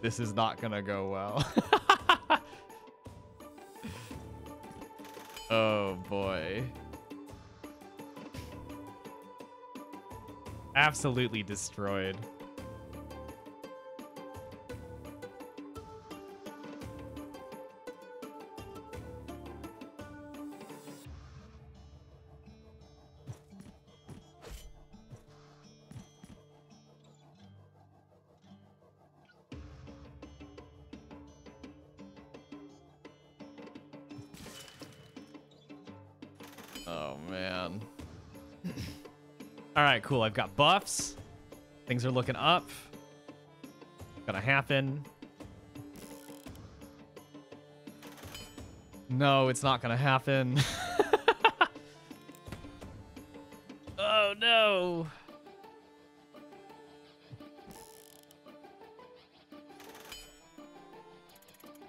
This is not gonna go well. Oh boy. Absolutely destroyed. Oh, man. All right, cool. I've got buffs. Things are looking up. Gonna happen. No, it's not gonna happen. Oh, no.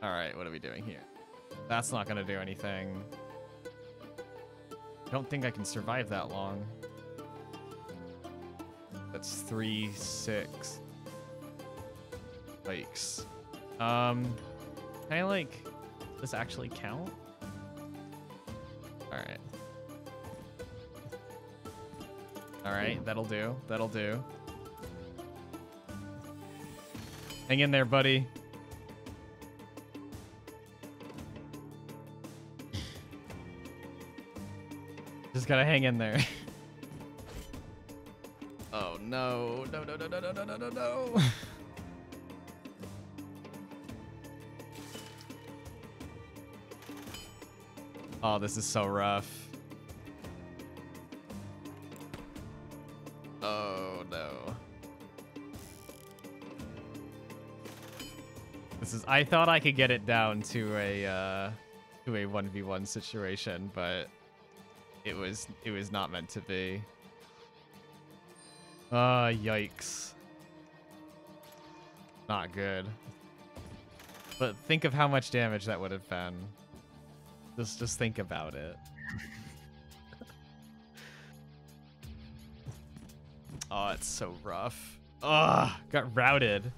All right, what are we doing here? That's not gonna do anything. I don't think I can survive that long. That's 3, 6. Yikes. Can I, like, this actually count? Alright. Alright, that'll do. That'll do. Hang in there, buddy. Just gotta hang in there. No, no, no, no, no, no, no, no, no. Oh, this is so rough. I thought I could get it down to a 1v1 situation, but it was not meant to be. Yikes. Not good. But think of how much damage that would have been. Just think about it. Oh, it's so rough. Ugh, got routed.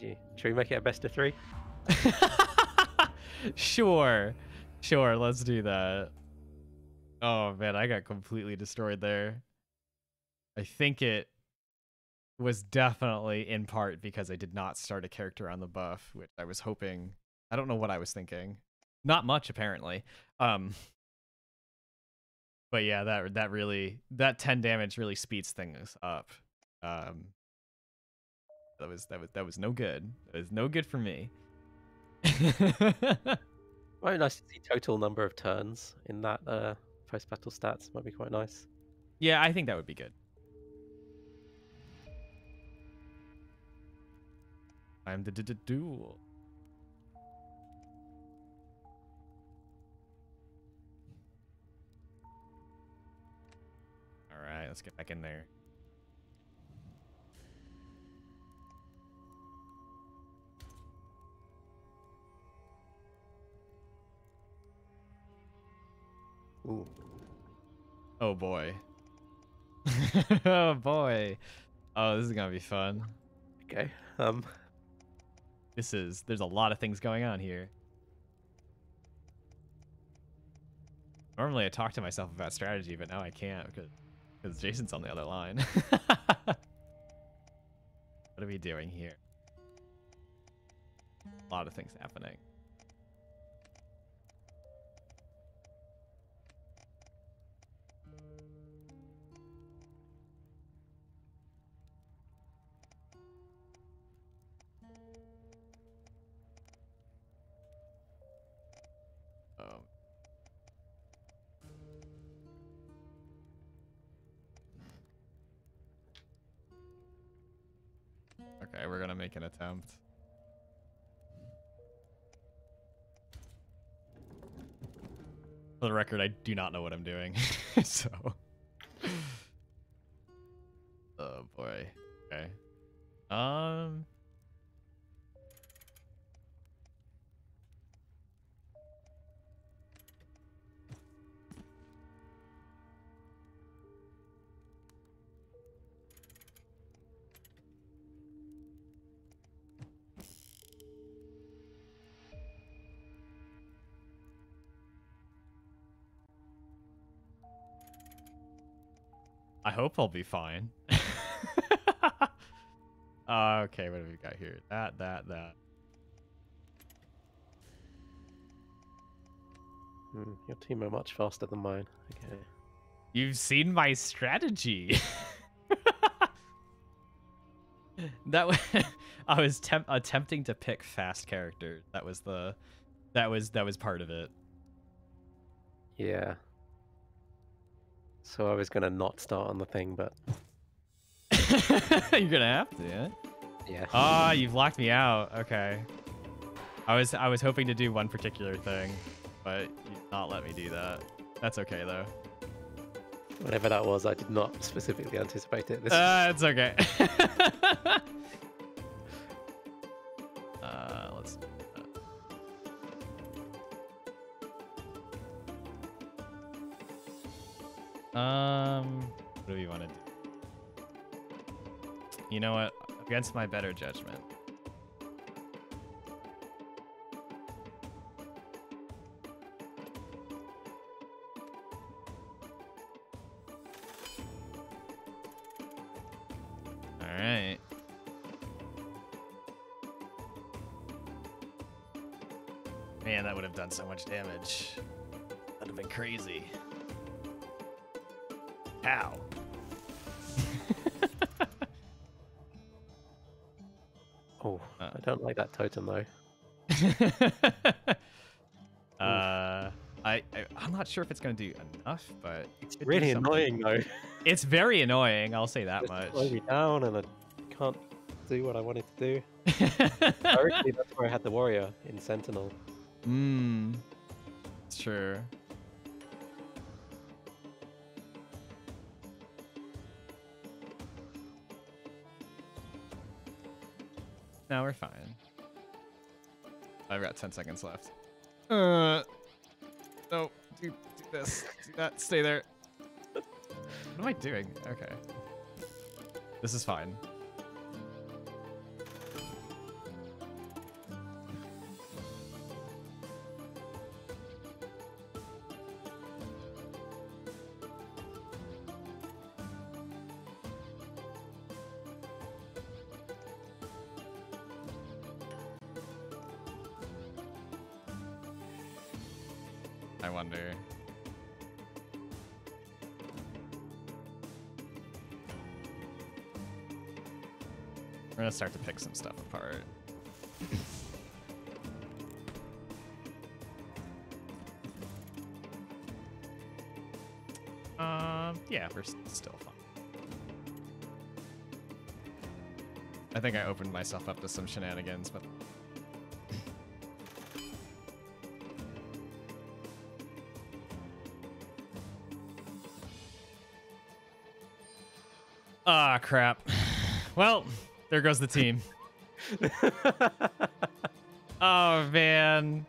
Should we make it a best of 3? Sure. Sure, let's do that. Oh man, I got completely destroyed there. I think it was definitely in part because I did not start a character on the buff, which I was hoping. I don't know what I was thinking. Not much, apparently. But yeah, that 10 damage really speeds things up. That was no good. It was no good for me. Might be nice to see total number of turns in that post battle stats. Might be quite nice. Yeah, I think that would be good. I'm the duel. All right, let's get back in there. Ooh. Oh boy. Oh boy. Oh, this is gonna be fun. Okay. There's a lot of things going on here. Normally I talk to myself about strategy, but now I can't because Jason's on the other line. What are we doing here? A lot of things happening. Okay, we're gonna make an attempt. For the record, I do not know what I'm doing. So. Oh boy. Okay. I hope I'll be fine. Okay, what have we got here? That. Your team are much faster than mine. Okay. You've seen my strategy. That was, I was attempting to pick fast characters. That was part of it. Yeah. So I was gonna not start on the thing, but you're gonna have to, yeah. Yeah. Ah, oh, you've locked me out. Okay. I was hoping to do one particular thing, but you did not let me do that. That's okay though. Whatever that was, I did not specifically anticipate it. It's okay. Let's. What do we want to do? You know what? Against my better judgment. All right. Man, that would have done so much damage. That'd have been crazy. Ow. Oh, I don't like that totem though. I'm not sure if it's gonna do enough, but it's really annoying though. It's very annoying, I'll say that much. It's slowing me down and I can't do what I wanted to do. Directly, that's where I had the warrior in Sentinel. Mmm. Sure. No, we're fine. I've got 10 seconds left. No, do this, do that, stay there. What am I doing? Okay. This is fine. Start to pick some stuff apart. Yeah, we're still fine. I think I opened myself up to some shenanigans, but ah, crap. Well. There goes the team. Oh, man.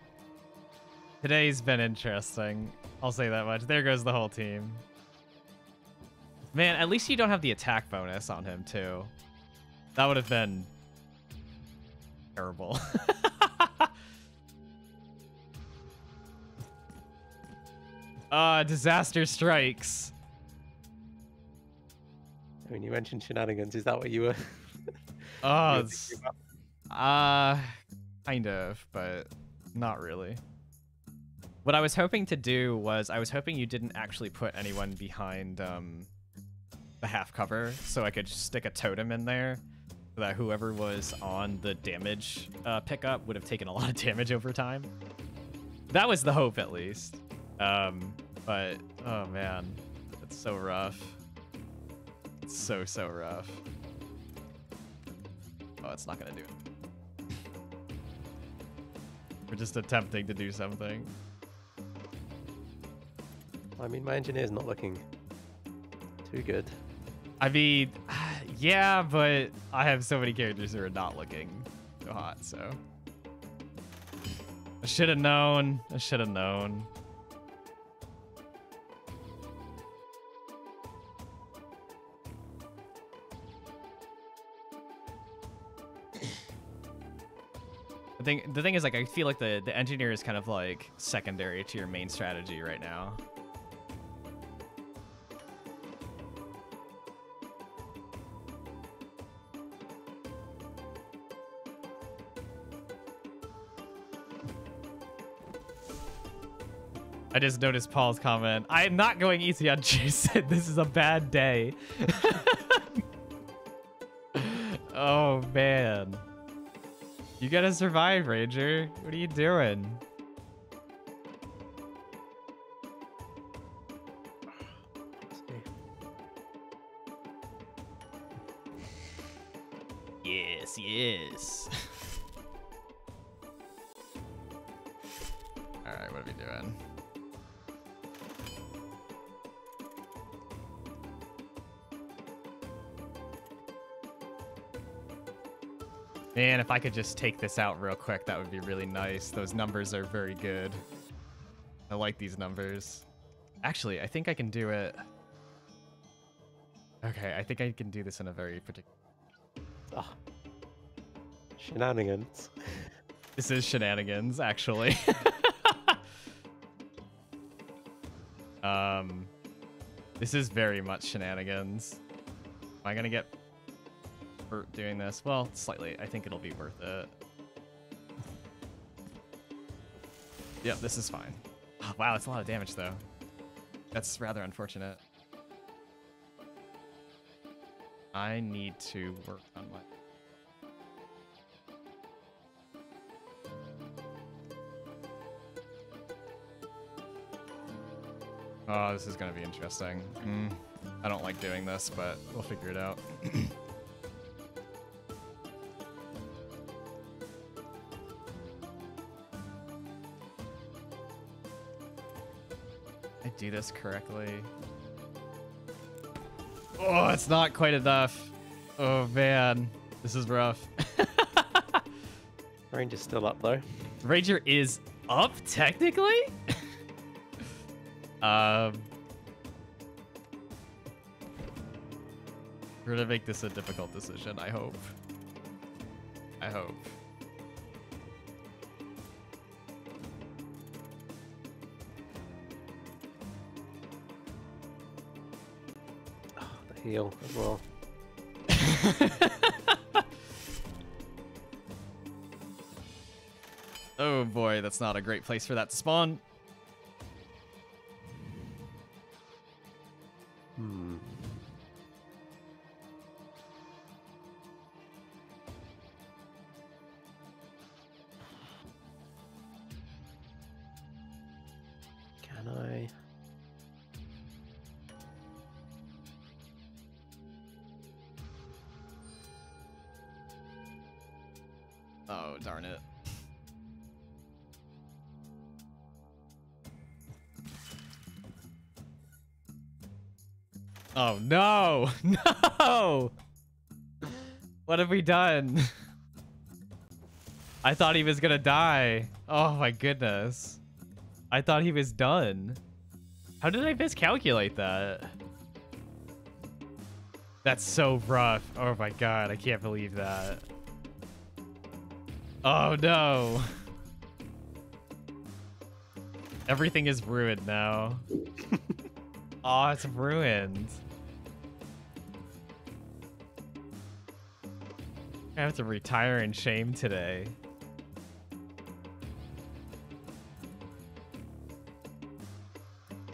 Today's been interesting. I'll say that much. There goes the whole team. Man, at least you don't have the attack bonus on him, too. That would have been terrible. Disaster strikes. I mean, you mentioned shenanigans. Is that what you were... Oh, it's, kind of, but not really. What I was hoping to do was I was hoping you didn't actually put anyone behind the half cover, so I could just stick a totem in there so that whoever was on the damage pickup would have taken a lot of damage over time. That was the hope, at least. But oh man, that's so rough. It's so rough. Oh, it's not gonna do it. We're just attempting to do something. I mean, my engineer's not looking too good. I mean, yeah, but I have so many characters who are not looking so hot, so. I should have known. I should have known. The thing is, like, I feel like the engineer is kind of like secondary to your main strategy right now. I just noticed Paul's comment. I am not going easy on Jason. This is a bad day. Oh, man. You gotta survive, Ranger. What are you doing? Yes, yes. All right, what are we doing? Man, if I could just take this out real quick, that would be really nice. Those numbers are very good. I like these numbers. Actually, I think I can do it. Okay, I think I can do this in a very particular... Oh. Shenanigans. This is shenanigans, actually. This is very much shenanigans. Am I gonna get... for doing this? Well, slightly. I think it'll be worth it. Yep, this is fine. Oh, wow, it's a lot of damage, though. That's rather unfortunate. I need to work on what... Oh, this is going to be interesting. I don't like doing this, but we'll figure it out. I do this correctly. Oh, it's not quite enough. Oh man, this is rough. Ranger's still up though. Ranger is up technically. We're gonna make this a difficult decision. I hope. I hope. Oh, the heel as well. Oh boy, that's not a great place for that to spawn. Hmm. Can I? Oh, darn it. Oh no! No! What have we done? I thought he was gonna die. Oh my goodness. I thought he was done. How did I miscalculate that? That's so rough. Oh my god, I can't believe that. Oh no. Everything is ruined now. Oh, it's ruined. I have to retire in shame today.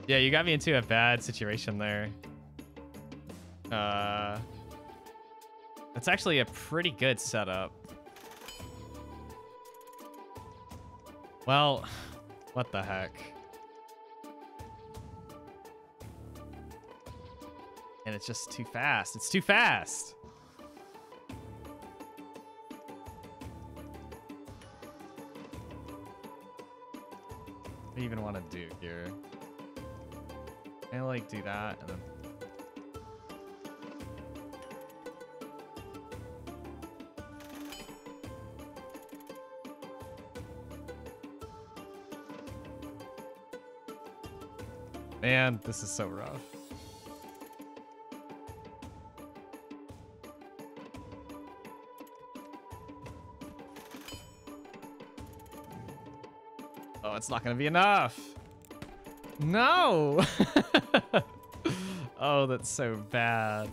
Yeah, you got me into a bad situation there. That's actually a pretty good setup. Well, what the heck? And it's just too fast. It's too fast. What do you even want to do here? Can I like do that and then... Man, this is so rough. It's not gonna be enough. No. Oh, that's so bad.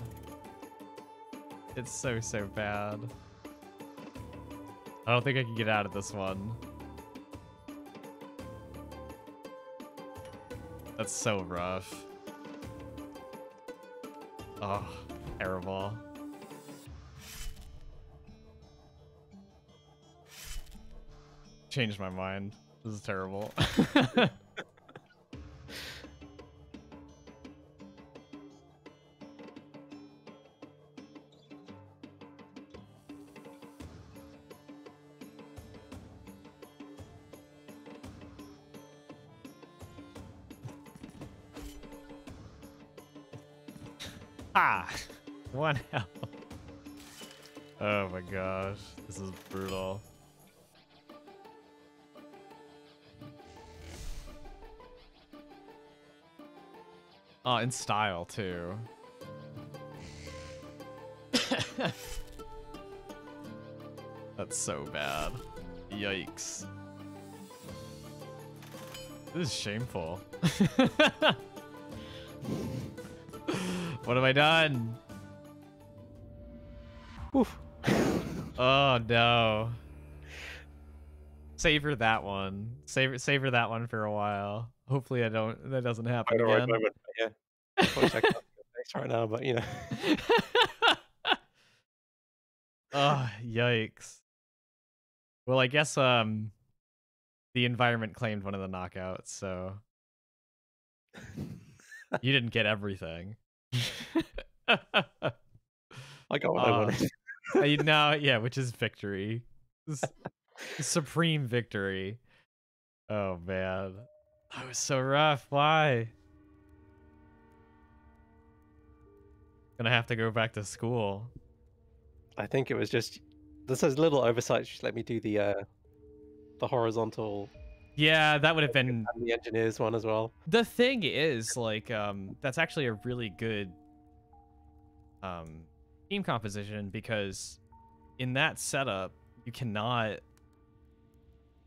It's so bad. I don't think I can get out of this one. That's so rough. Oh, terrible. Changed my mind. This is terrible. Ah, one hell. Oh my gosh, this is brutal. Oh, in style, too. That's so bad. Yikes. This is shameful. What have I done? Oof. Oh, no. Savor that one. Savor that one for a while. Hopefully, that doesn't happen again. Yeah. Thanks right now, but you know. Oh, yikes. Well, I guess the environment claimed one of the knockouts, so you didn't get everything. I got what I wanted. No, yeah, which is victory. Supreme victory. Oh man. That was so rough. Why? and I have to go back to school. I think it was just this is a little oversight. She let me do the horizontal. Yeah, that would have been the engineers one as well. The thing is, like, that's actually a really good team composition, because in that setup you cannot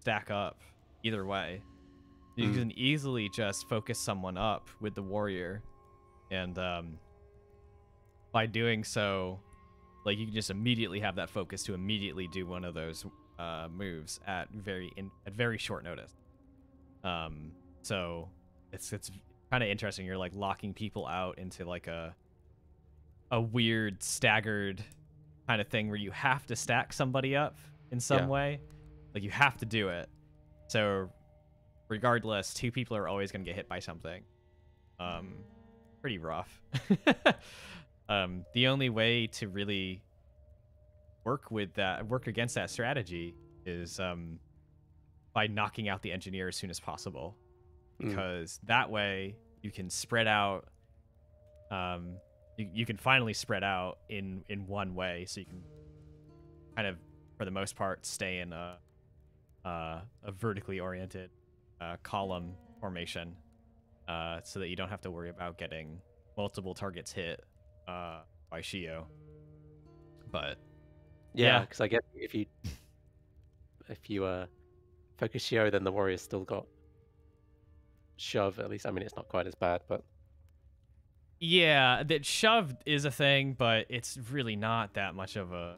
stack up either way. You can easily just focus someone up with the warrior, and by doing so, like, you can just immediately have that focus to immediately do one of those moves at very short notice. So it's kind of interesting. You're like locking people out into like a weird staggered kind of thing where you have to stack somebody up in some way. Like, you have to do it. So regardless, two people are always going to get hit by something. Pretty rough. The only way to really work against that strategy is by knocking out the engineer as soon as possible, because that way you can spread out. You can finally spread out in one way, so you can kind of, for the most part, stay in a vertically oriented column formation, so that you don't have to worry about getting multiple targets hit by Shio. But yeah, because I guess if you focus Shio, then the warrior's still got shove. At least, I mean, it's not quite as bad, but. Yeah, that shove is a thing, but it's really not that much of a...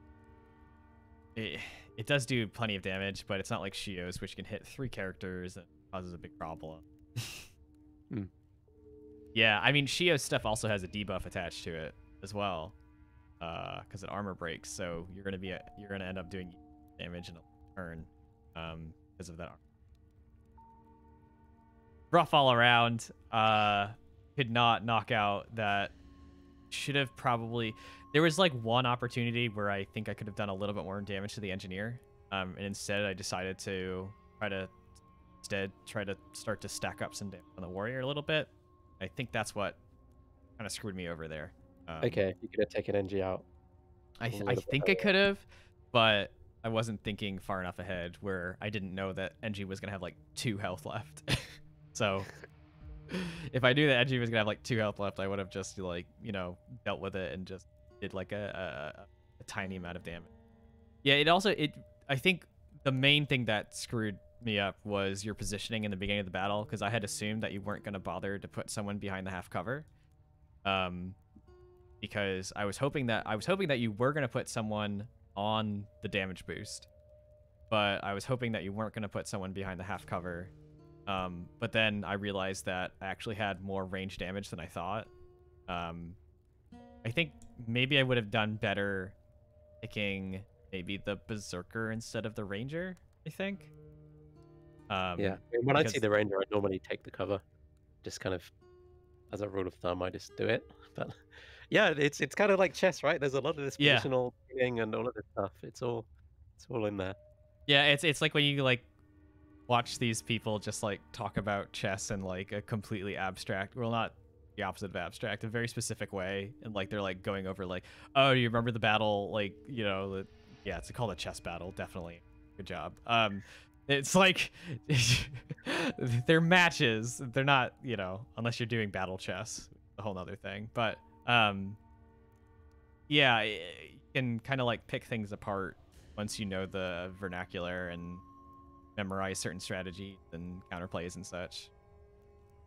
It does do plenty of damage, but it's not like Shio's, which can hit three characters and causes a big problem. Yeah, I mean, Shio's stuff also has a debuff attached to it as well, because it armor breaks, so you're gonna end up doing damage in a turn because of that. Rough all around. Could not knock out that. Should have probably... There was like one opportunity where I think I could have done a little bit more damage to the engineer, and instead I decided to try to start to stack up some damage on the warrior a little bit. I think that's what kind of screwed me over there. Okay, you could have taken NG out. I think I could have, but I wasn't thinking far enough ahead, where I didn't know that NG was gonna have like 2 health left. So. If I knew that Edgy was gonna have like 2 health left, I would have just, like, you know, dealt with it and just did like a tiny amount of damage. Yeah, I think the main thing that screwed me up was your positioning in the beginning of the battle, because I had assumed that you weren't gonna bother to put someone behind the half cover, because I was hoping that you were gonna put someone on the damage boost, but I was hoping that you weren't gonna put someone behind the half cover. But then I realized that I actually had more range damage than I thought. I think maybe I would have done better picking maybe the Berserker instead of the Ranger, I think. Yeah, when I see the Ranger, I normally take the cover. Just kind of, as a rule of thumb, I just do it. But yeah, it's kind of like chess, right? There's a lot of this positional thing and all of this stuff. It's all in there. Yeah, it's like when you, like, watch these people just like talk about chess in like a completely abstract, well, not the opposite of abstract, a very specific way, and like they're like going over like, oh, you remember the battle, like, you know, yeah, it's called a chess battle, definitely, good job. It's like they're matches, they're not, you know, unless you're doing battle chess, a whole nother thing. But yeah, you can kind of like pick things apart once you know the vernacular and memorize certain strategies and counterplays and such.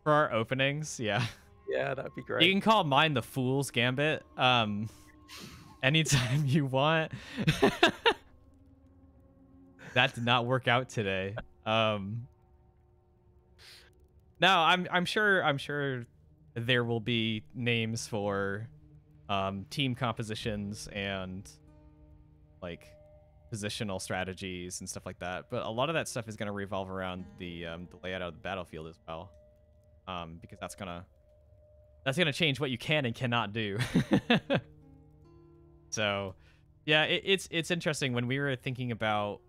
For our openings, yeah, that'd be great. You can call mine the Fool's Gambit anytime you want. That did not work out today. No, I'm sure there will be names for team compositions and like positional strategies and stuff like that, but a lot of that stuff is going to revolve around the layout of the battlefield as well, because that's gonna change what you can and cannot do. So yeah, it's interesting. When we were thinking about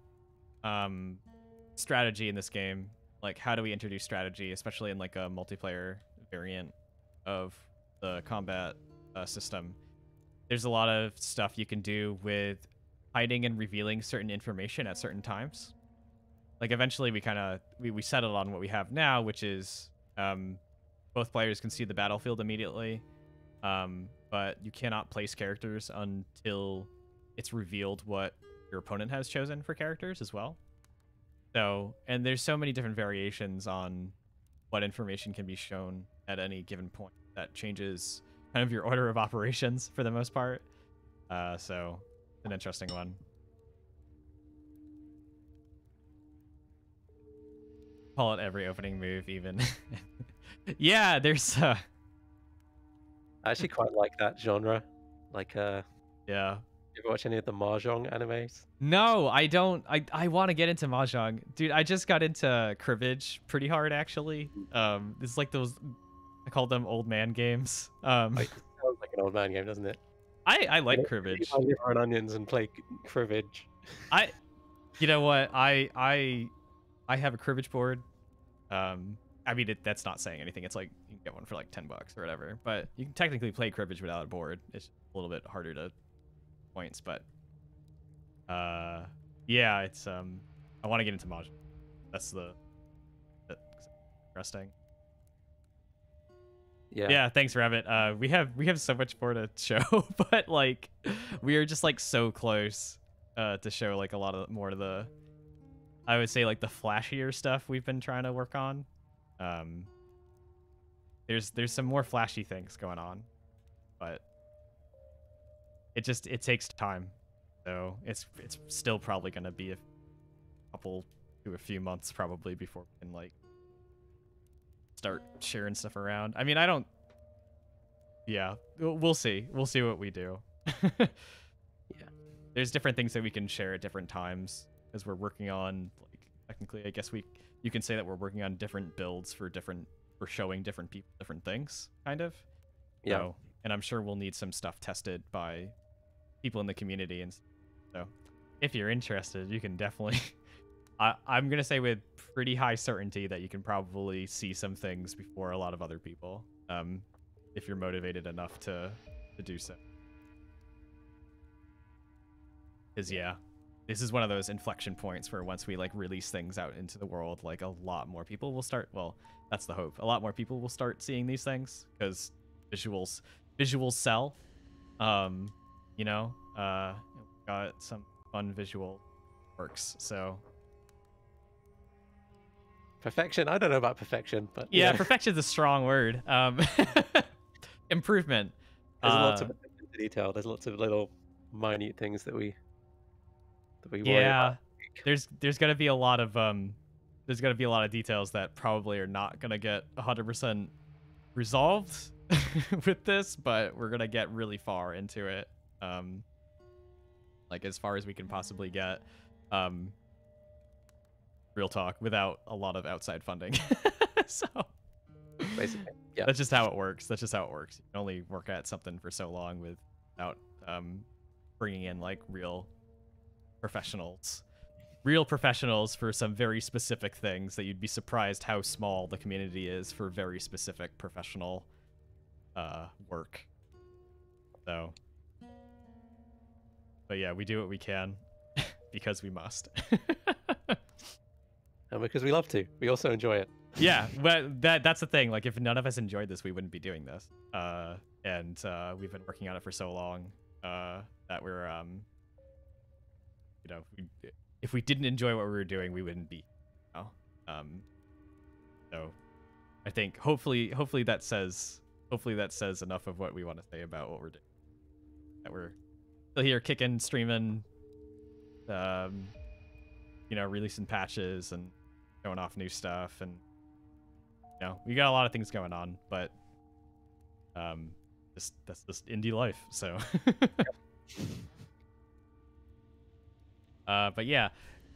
strategy in this game, like, how do we introduce strategy, especially in like a multiplayer variant of the combat system, There's a lot of stuff you can do with hiding and revealing certain information at certain times. Like eventually we kind of, we settled on what we have now, which is both players can see the battlefield immediately, but you cannot place characters until it's revealed what your opponent has chosen for characters as well. So, and there's so many different variations on what information can be shown at any given point that changes kind of your order of operations for the most part. So an interesting one. Call it every opening move, even. Yeah, there's I actually quite like that genre. Like yeah. You ever watch any of the Mahjong animes? No, I don't. I want to get into Mahjong. Dude, I just got into cribbage pretty hard, actually. It's like those, I call them old man games. It sounds like an old man game, doesn't it? I like cribbage. You find onions and play cribbage. You know what? I have a cribbage board. I mean, that's not saying anything. It's like you can get one for like $10 or whatever. But you can technically play cribbage without a board. It's a little bit harder to points, but yeah, it's I want to get into Mahjong. That's the interesting. Yeah, thanks, Rabbit. We have so much more to show, but like we are just like so close to show like a lot of more of the, I would say, like the flashier stuff we've been trying to work on. There's some more flashy things going on, but it takes time, so it's still probably gonna be a couple to a few months probably before we can like start sharing stuff around. I mean, I don't. Yeah, we'll see what we do. Yeah, there's different things that we can share at different times as we're working on. Like technically, I guess you can say that we're working on different builds for different, for showing different people different things, kind of. Yeah, so, and I'm sure we'll need some stuff tested by people in the community, and so if you're interested, you can definitely I'm gonna say with pretty high certainty that you can probably see some things before a lot of other people, if you're motivated enough to do so, because yeah, this is one of those inflection points where once we like release things out into the world, like a lot more people will start, well, that's the hope, a lot more people will start seeing these things, because visuals sell. You know, we've got some fun visual works, so. Perfection? I don't know about perfection, but. Yeah, yeah. Perfection's a strong word. Improvement. There's lots of detail. There's lots of little minute things that we worry about. Yeah, there's gonna be a lot of details that probably are not gonna get 100% resolved with this, but we're gonna get really far into it. Like as far as we can possibly get, real talk, without a lot of outside funding. So basically, yeah, that's just how it works. You can only work at something for so long without bringing in like real professionals for some very specific things that you'd be surprised how small the community is for very specific professional work. So, but yeah, we do what we can because we must. And because we love to, we also enjoy it. Yeah, well, that's the thing. Like, if none of us enjoyed this, we wouldn't be doing this. And we've been working on it for so long that we're, you know, if we didn't enjoy what we were doing, we wouldn't be. You know? So, I think hopefully that says. Hopefully that says enough of what we want to say about what we're doing. That we're still here kicking, streaming, you know, releasing patches and showing off new stuff, and you know, we got a lot of things going on, but that's just indie life. So, but yeah,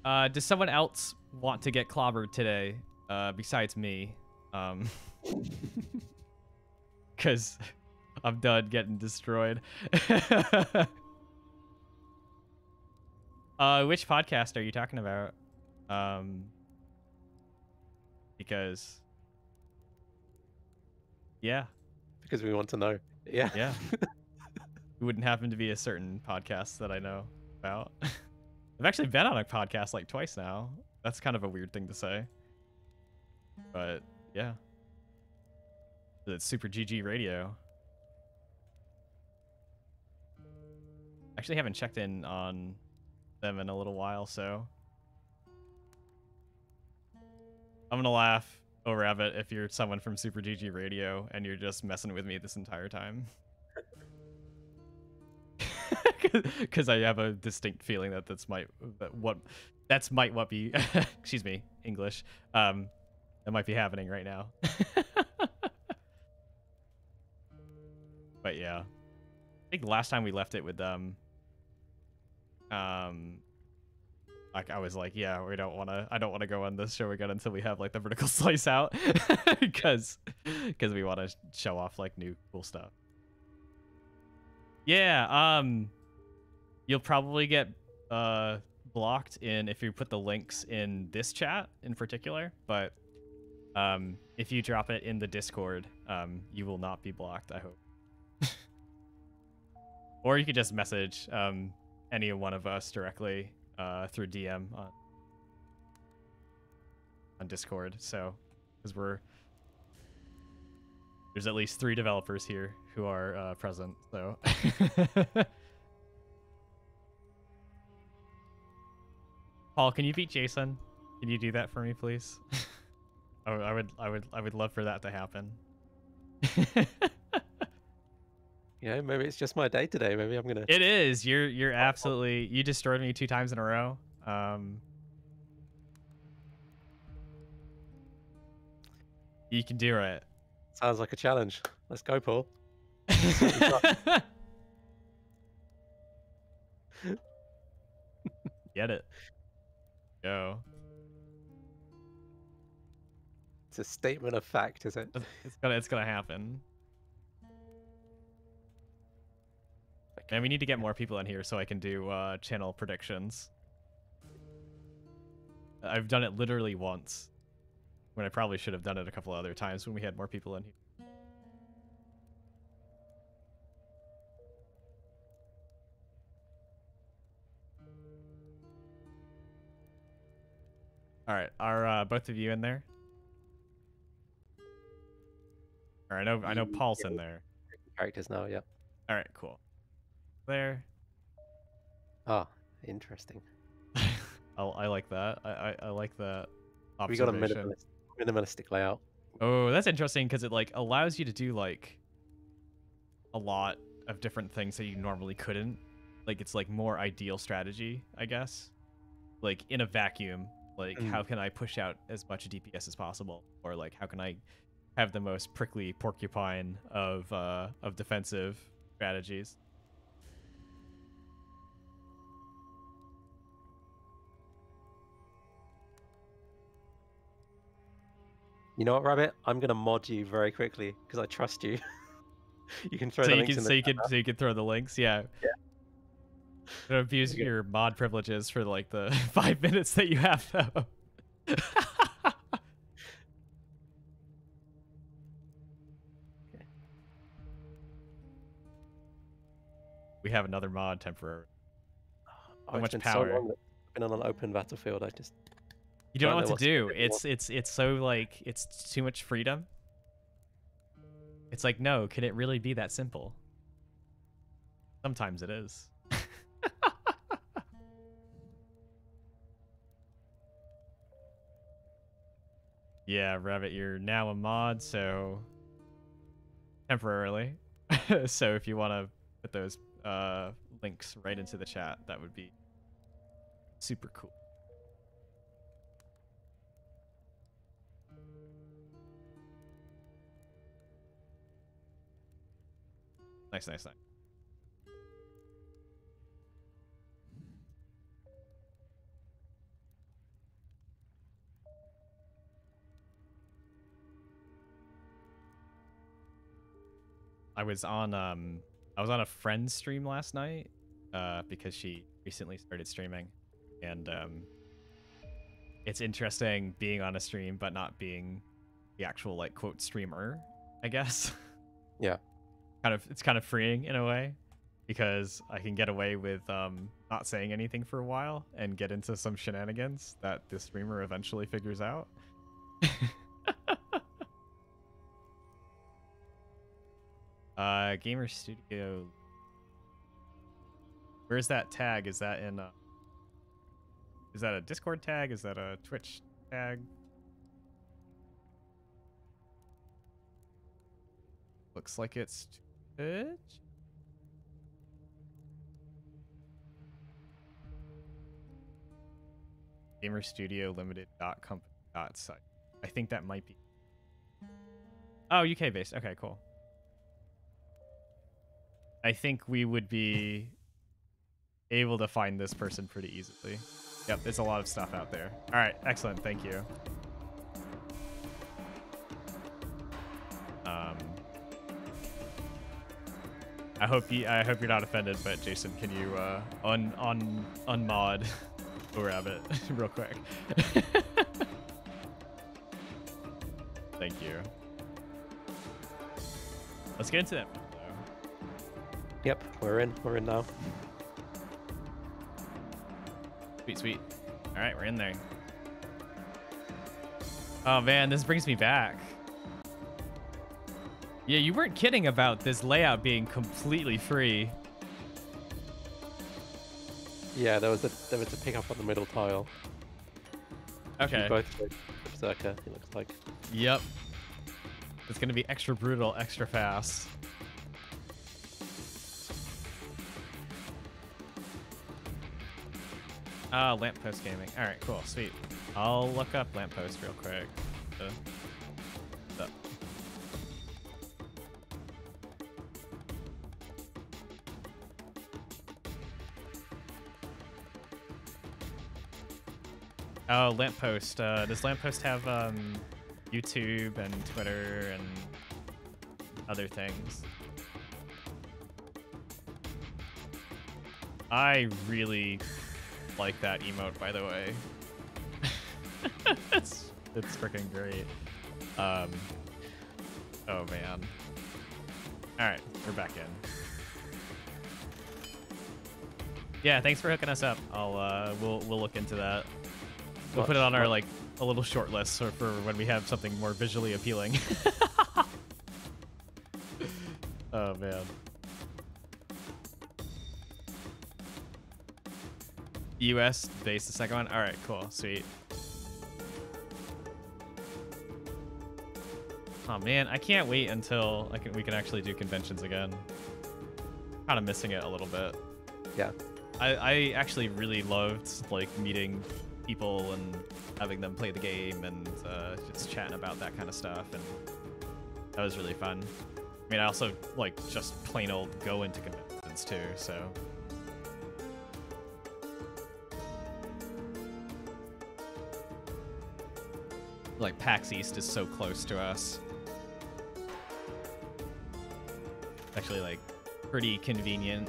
does someone else want to get clobbered today besides me? Because I'm done getting destroyed. Which podcast are you talking about? Because... Yeah. Because we want to know. Yeah. Yeah. It wouldn't happen to be a certain podcast that I know about. I've actually been on a podcast like twice now. That's kind of a weird thing to say. But yeah. It's Super GG Radio. Actually haven't checked in on them in a little while, so I'm gonna laugh over at it if you're someone from Super GG Radio and you're just messing with me this entire time. Because I have a distinct feeling that that's what might be excuse me, English, that might be happening right now. But yeah, I think last time we left it with them, like I was like, yeah, I don't want to go on this show again until we have like the vertical slice out, because we want to show off like new cool stuff. Yeah, you'll probably get blocked in if you put the links in this chat in particular, but if you drop it in the Discord, you will not be blocked, I hope. Or you could just message any one of us directly through DM on Discord. So, because there's at least 3 developers here who are present, so. Paul, can you beat Jason? Can you do that for me, please? I would love for that to happen. You know, maybe it's just my day today. Maybe I'm gonna. It is. You're absolutely. You destroyed me 2 times in a row. You can do it. Sounds like a challenge. Let's go, Paul. Get it. Go. It's a statement of fact, is it? It's gonna happen. Okay. And we need to get more people in here so I can do channel predictions. I've done it literally once, when I probably should have done it a couple other times when we had more people in here. All right, are both of you in there? Or I know Paul's in there. Characters now, yeah. All right, cool. There. Oh, interesting. I like that. I like that. We got a minimalistic layout. Oh, that's interesting because it like allows you to do like a lot of different things that you normally couldn't. Like it's like more ideal strategy, I guess. Like in a vacuum. Like, how can I push out as much DPS as possible? Or, like, how can I have the most prickly porcupine of defensive strategies? You know what, Rabbit? I'm going to mod you very quickly, because I trust you. You can throw the links in the chat. So you can throw the links, yeah. Yeah. Don't abuse your mod privileges for like the 5 minutes that you have though. Okay. We have another mod temporary. How much power? So long that I've been on an open battlefield. I just you don't know what to do. It's so like it's too much freedom. It's like no, can it really be that simple? Sometimes it is. Yeah, Rabbit, you're now a mod, so temporarily. So if you want to put those links right into the chat, that would be super cool. Nice, nice, nice. I was on a friend's stream last night because she recently started streaming, and it's interesting being on a stream but not being the actual like quote streamer, I guess. Yeah. It's kind of freeing in a way. because I can get away with not saying anything for a while and get into some shenanigans that the streamer eventually figures out. Gamer Studio. Where's that tag? Is that in? Is that a Discord tag? Is that a Twitch tag? Looks like it's Twitch. Gamer Studio Limited.company.site. I think that might be. Oh, UK based. Okay, cool. I think we would be able to find this person pretty easily. Yep, there's a lot of stuff out there. All right, excellent. Thank you. I hope you're not offended, but Jason, can you unmod Rabbit real quick? Thank you. Let's get into that. Yep, we're in now. Sweet. All right, we're in there. Oh man, this brings me back. Yeah, you weren't kidding about this layout being completely free. Yeah, there was a pickup on the middle tile. Okay. You both did circa, it looks like. Yep. It's gonna be extra brutal, extra fast. Ah, Lamppost Gaming. All right, cool, sweet. I'll look up Lamppost real quick. What's up? Oh, Lamppost. Does Lamppost have YouTube and Twitter and other things? I really like that emote, by the way. it's freaking great. Oh man. All right, we're back in. Yeah, thanks for hooking us up. We'll look into that. We'll put it on our like a little short list for when we have something more visually appealing. Oh man. US base, the second one. All right, cool, sweet. Oh man, I can't wait until we can actually do conventions again. Kind of missing it a little bit. Yeah. I actually really loved like meeting people and having them play the game and just chatting about that kind of stuff, and that was really fun. I mean, I also like just plain old go into conventions too, so. Like PAX East is so close to us. It's actually like pretty convenient.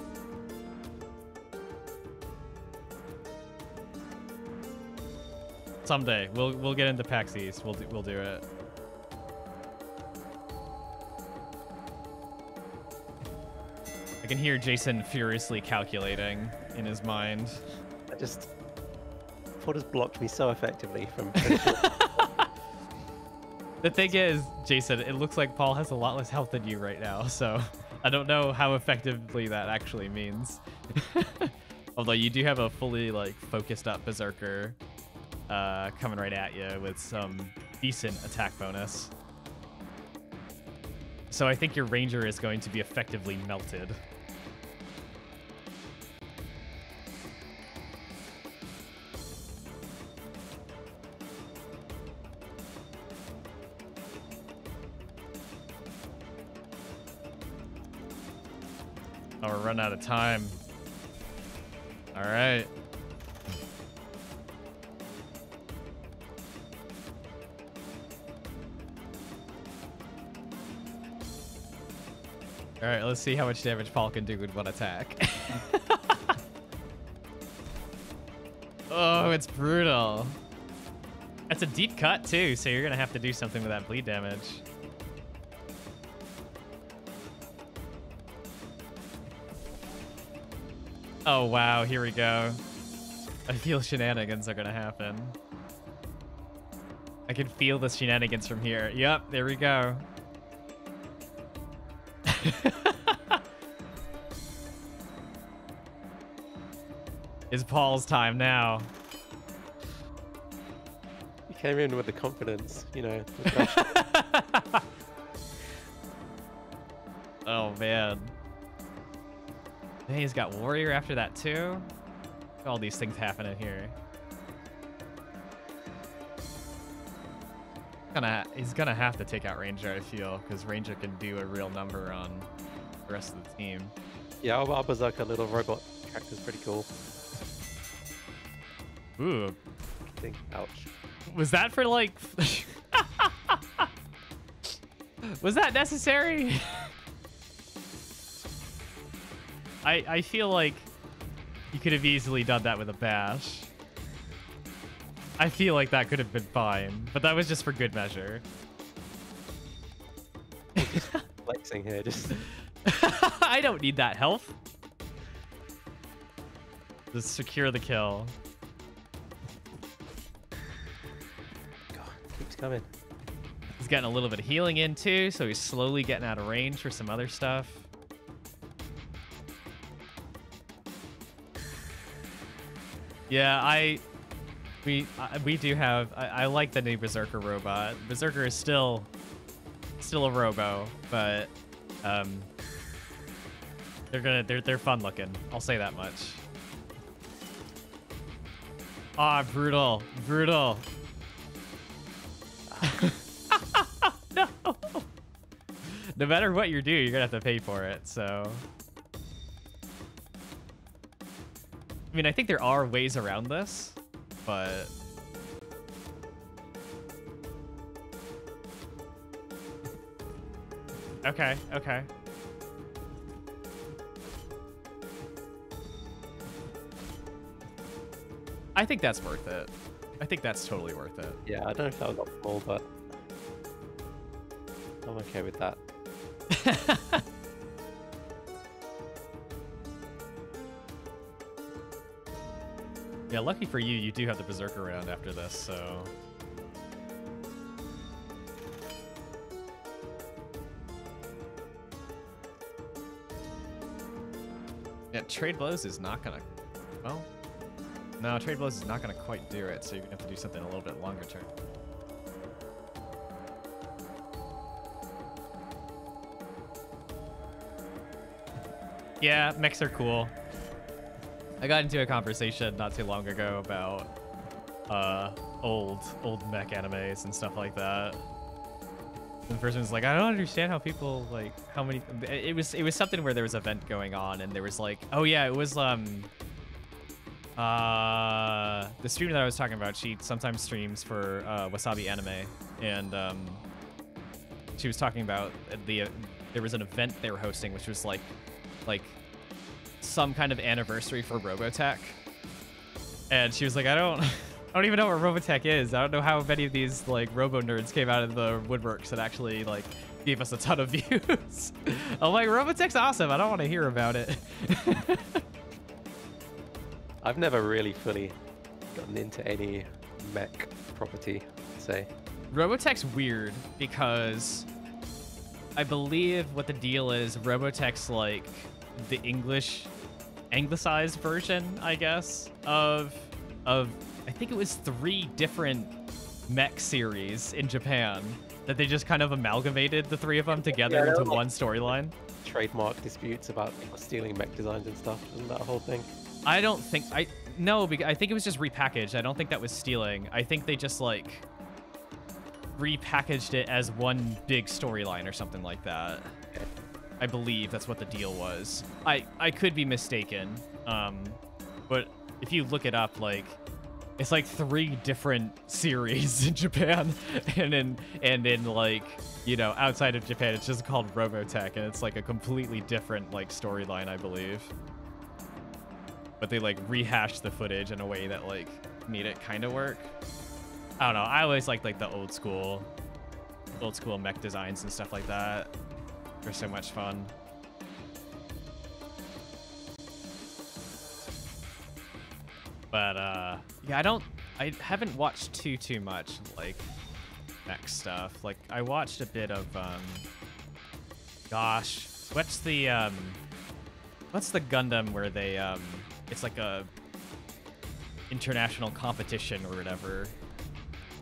Someday we'll get into PAX East. We'll do it. I can hear Jason furiously calculating in his mind. Ford has blocked me so effectively from. The thing is, Jason, it looks like Paul has a lot less health than you right now, so I don't know how effectively that actually means. Although you do have a fully like focused up Berserker coming right at you with some decent attack bonus. So I think your Ranger is going to be effectively melted. Oh, we're running out of time. All right. All right, let's see how much damage Paul can do with one attack. Oh, it's brutal. That's a deep cut too, so you're gonna have to do something with that bleed damage. Oh wow, here we go. I feel shenanigans are gonna happen. I can feel the shenanigans from here. Yep, there we go. It's Paul's time now. You came in with the confidence, you know. Oh man. Hey, he's got warrior after that too. All these things happening here. He's gonna have to take out Ranger, I feel, because Ranger can do a real number on the rest of the team. Yeah, I'll berserk a little robot character's pretty cool. Ooh. I think, ouch. Was that for like... Was that necessary? I feel like you could have easily done that with a bash. I feel like that could have been fine, but that was just for good measure. Just flexing here, just... I don't need that health. Just secure the kill. Coming. He's getting a little bit of healing in too, so he's slowly getting out of range for some other stuff. Yeah, we do have. I like the new Berserker robot. Berserker is still a robo, but they're fun looking. I'll say that much. Ah, brutal, brutal. No! No matter what you do, you're gonna have to pay for it, so... I mean, I think there are ways around this, but... Okay, okay. I think that's worth it. I think that's totally worth it. Yeah, I don't know if that was optimal, but I'm okay with that. Yeah, lucky for you, you do have the Berserker round after this, so... Yeah, Trade Blows is not gonna... Well... No, Trade Blows is not going to quite do it, so you're going to have to do something a little bit longer term. Yeah, mechs are cool. I got into a conversation not too long ago about old mech animes and stuff like that. And the person was like, I don't understand how people, like, how many... It was something where there was an event going on, and there was like, oh yeah, it was... the streamer that I was talking about, she sometimes streams for Wasabi Anime, and she was talking about there was an event they were hosting, which was like some kind of anniversary for Robotech, and she was like, I don't even know what Robotech is. I don't know how many of these like robo nerds came out of the woodworks and actually like gave us a ton of views. I'm like, Robotech's awesome. I don't want to hear about it. I've never really fully gotten into any mech property, I'd say. Robotech's weird because I believe what the deal is, Robotech's like the anglicized version, I guess, of I think it was 3 different mech series in Japan that they just kind of amalgamated the 3 of them together into one storyline. Trademark disputes about stealing mech designs and stuff, and that whole thing. I don't think... No, I think it was just repackaged. I don't think that was stealing. I think they just, like, repackaged it as one big storyline or something like that. I believe that's what the deal was. I could be mistaken, but if you look it up, like, it's like 3 different series in Japan, and in like, you know, outside of Japan, it's just called Robotech, and it's like a completely different, like, storyline, I believe. But they like rehashed the footage in a way that like made it kind of work. I don't know. I always like the old school mech designs and stuff like that. They're so much fun. But yeah, I haven't watched too much like mech stuff. Like I watched a bit of gosh, what's the Gundam where they it's like a international competition or whatever.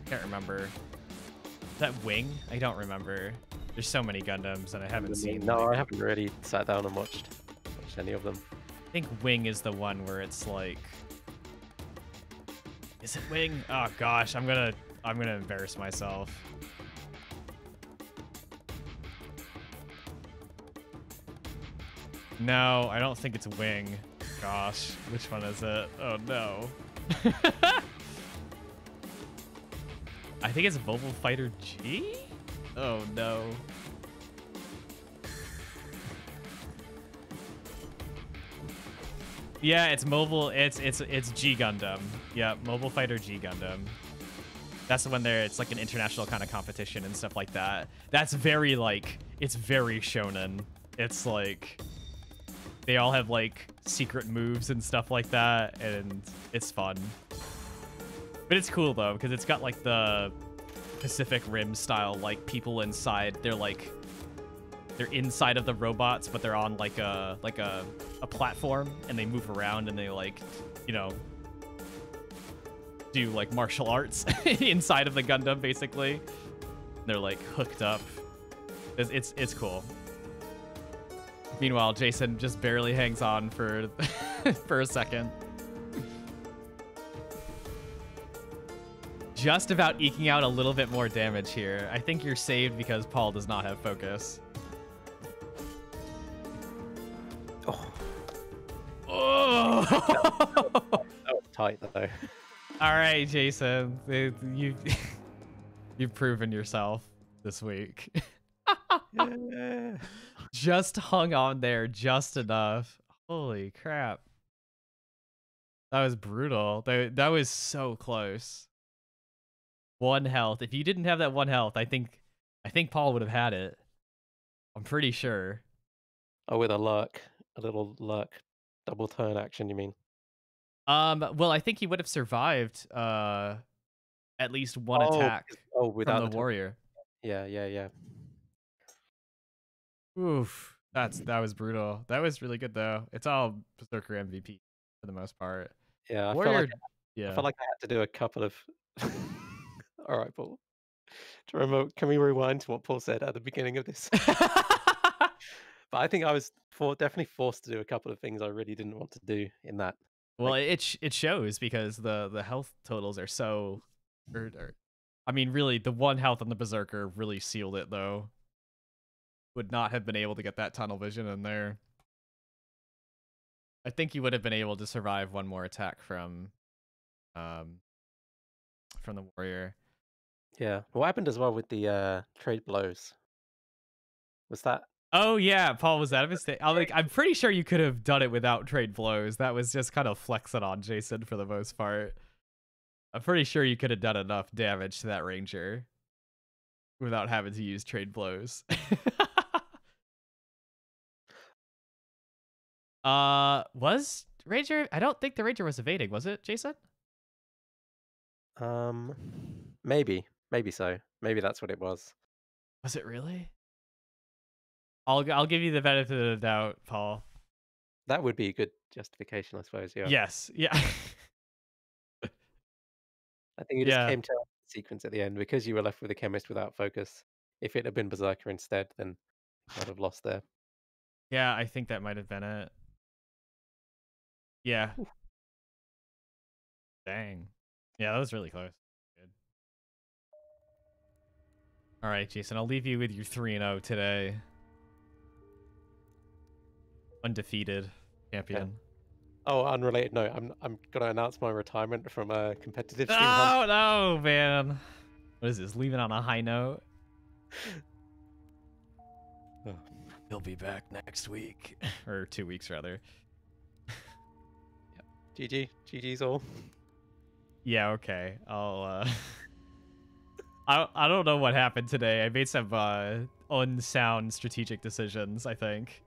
Can't remember. That Wing? I don't remember. There's so many Gundams that I haven't seen. No, like, I haven't really sat down and watched any of them. I think Wing is the one where it's like, is it Wing? Oh gosh, I'm gonna embarrass myself. No, I don't think it's Wing. Gosh, which one is it? Oh no. I think it's Mobile Fighter G? Oh no. Yeah, it's mobile. It's G Gundam. Yeah, Mobile Fighter G Gundam. That's the one there. It's like an international kind of competition and stuff like that. That's very like, it's very shonen. It's like they all have like secret moves and stuff like that, and it's fun. But it's cool though, because it's got like the Pacific Rim style, like people inside. They're like, they're inside of the robots, but they're on like a platform, and they move around and they like, you know, do like martial arts inside of the Gundam basically. And they're like hooked up. It's cool. Meanwhile, Jason just barely hangs on for for a second. Just about eking out a little bit more damage here. I think you're saved because Paul does not have focus. Oh! That was tight, though. All right, Jason. You've proven yourself this week. Yeah. Just hung on there just enough. Holy crap. That was brutal. That was so close. One health. If you didn't have that one health, I think Paul would have had it. I'm pretty sure. Oh, with a lurk. A little lurk. Double turn action, you mean? Well, I think he would have survived at least one attack without the warrior. Yeah. Oof, that was brutal. That was really good though. It's all Berserker MVP for the most part. Yeah, I felt like I had to do a couple of. All right, Paul. To remember, can we rewind to what Paul said at the beginning of this? But I think I was definitely forced to do a couple of things I really didn't want to do in that. Well, like, it shows because the health totals are so... I mean, really, the one health on the Berserker really sealed it, though. Would not have been able to get that tunnel vision in there. I think you would have been able to survive one more attack from the warrior. Yeah. What happened as well with the trade blows? Was that... Oh yeah, Paul, was that a mistake? I'm pretty sure you could have done it without trade blows. That was just kind of flexing on Jason for the most part. I'm pretty sure you could have done enough damage to that ranger without having to use trade blows. Was ranger? I don't think the ranger was evading, was it, Jason? Maybe so. Maybe that's what it was. Was it really? I'll give you the benefit of the doubt, Paul. That would be a good justification, I suppose. Yeah. Yes. Yeah. I think it just came to the sequence at the end because you were left with the chemist without focus. If it had been Berserker instead, then I'd have lost there. Yeah, I think that might have been it. Yeah. Ooh. Dang. Yeah, that was really close. Good. All right, Jason. I'll leave you with your 3-0 today. Undefeated champion. Okay. Oh, unrelated note. I'm gonna announce my retirement from a competitive. Oh no, man! What is this? Leaving on a high note. Oh. He'll be back next week, or 2 weeks rather. Yep. GG's all. Yeah. Okay. I'll. I don't know what happened today. I made some unsound strategic decisions, I think.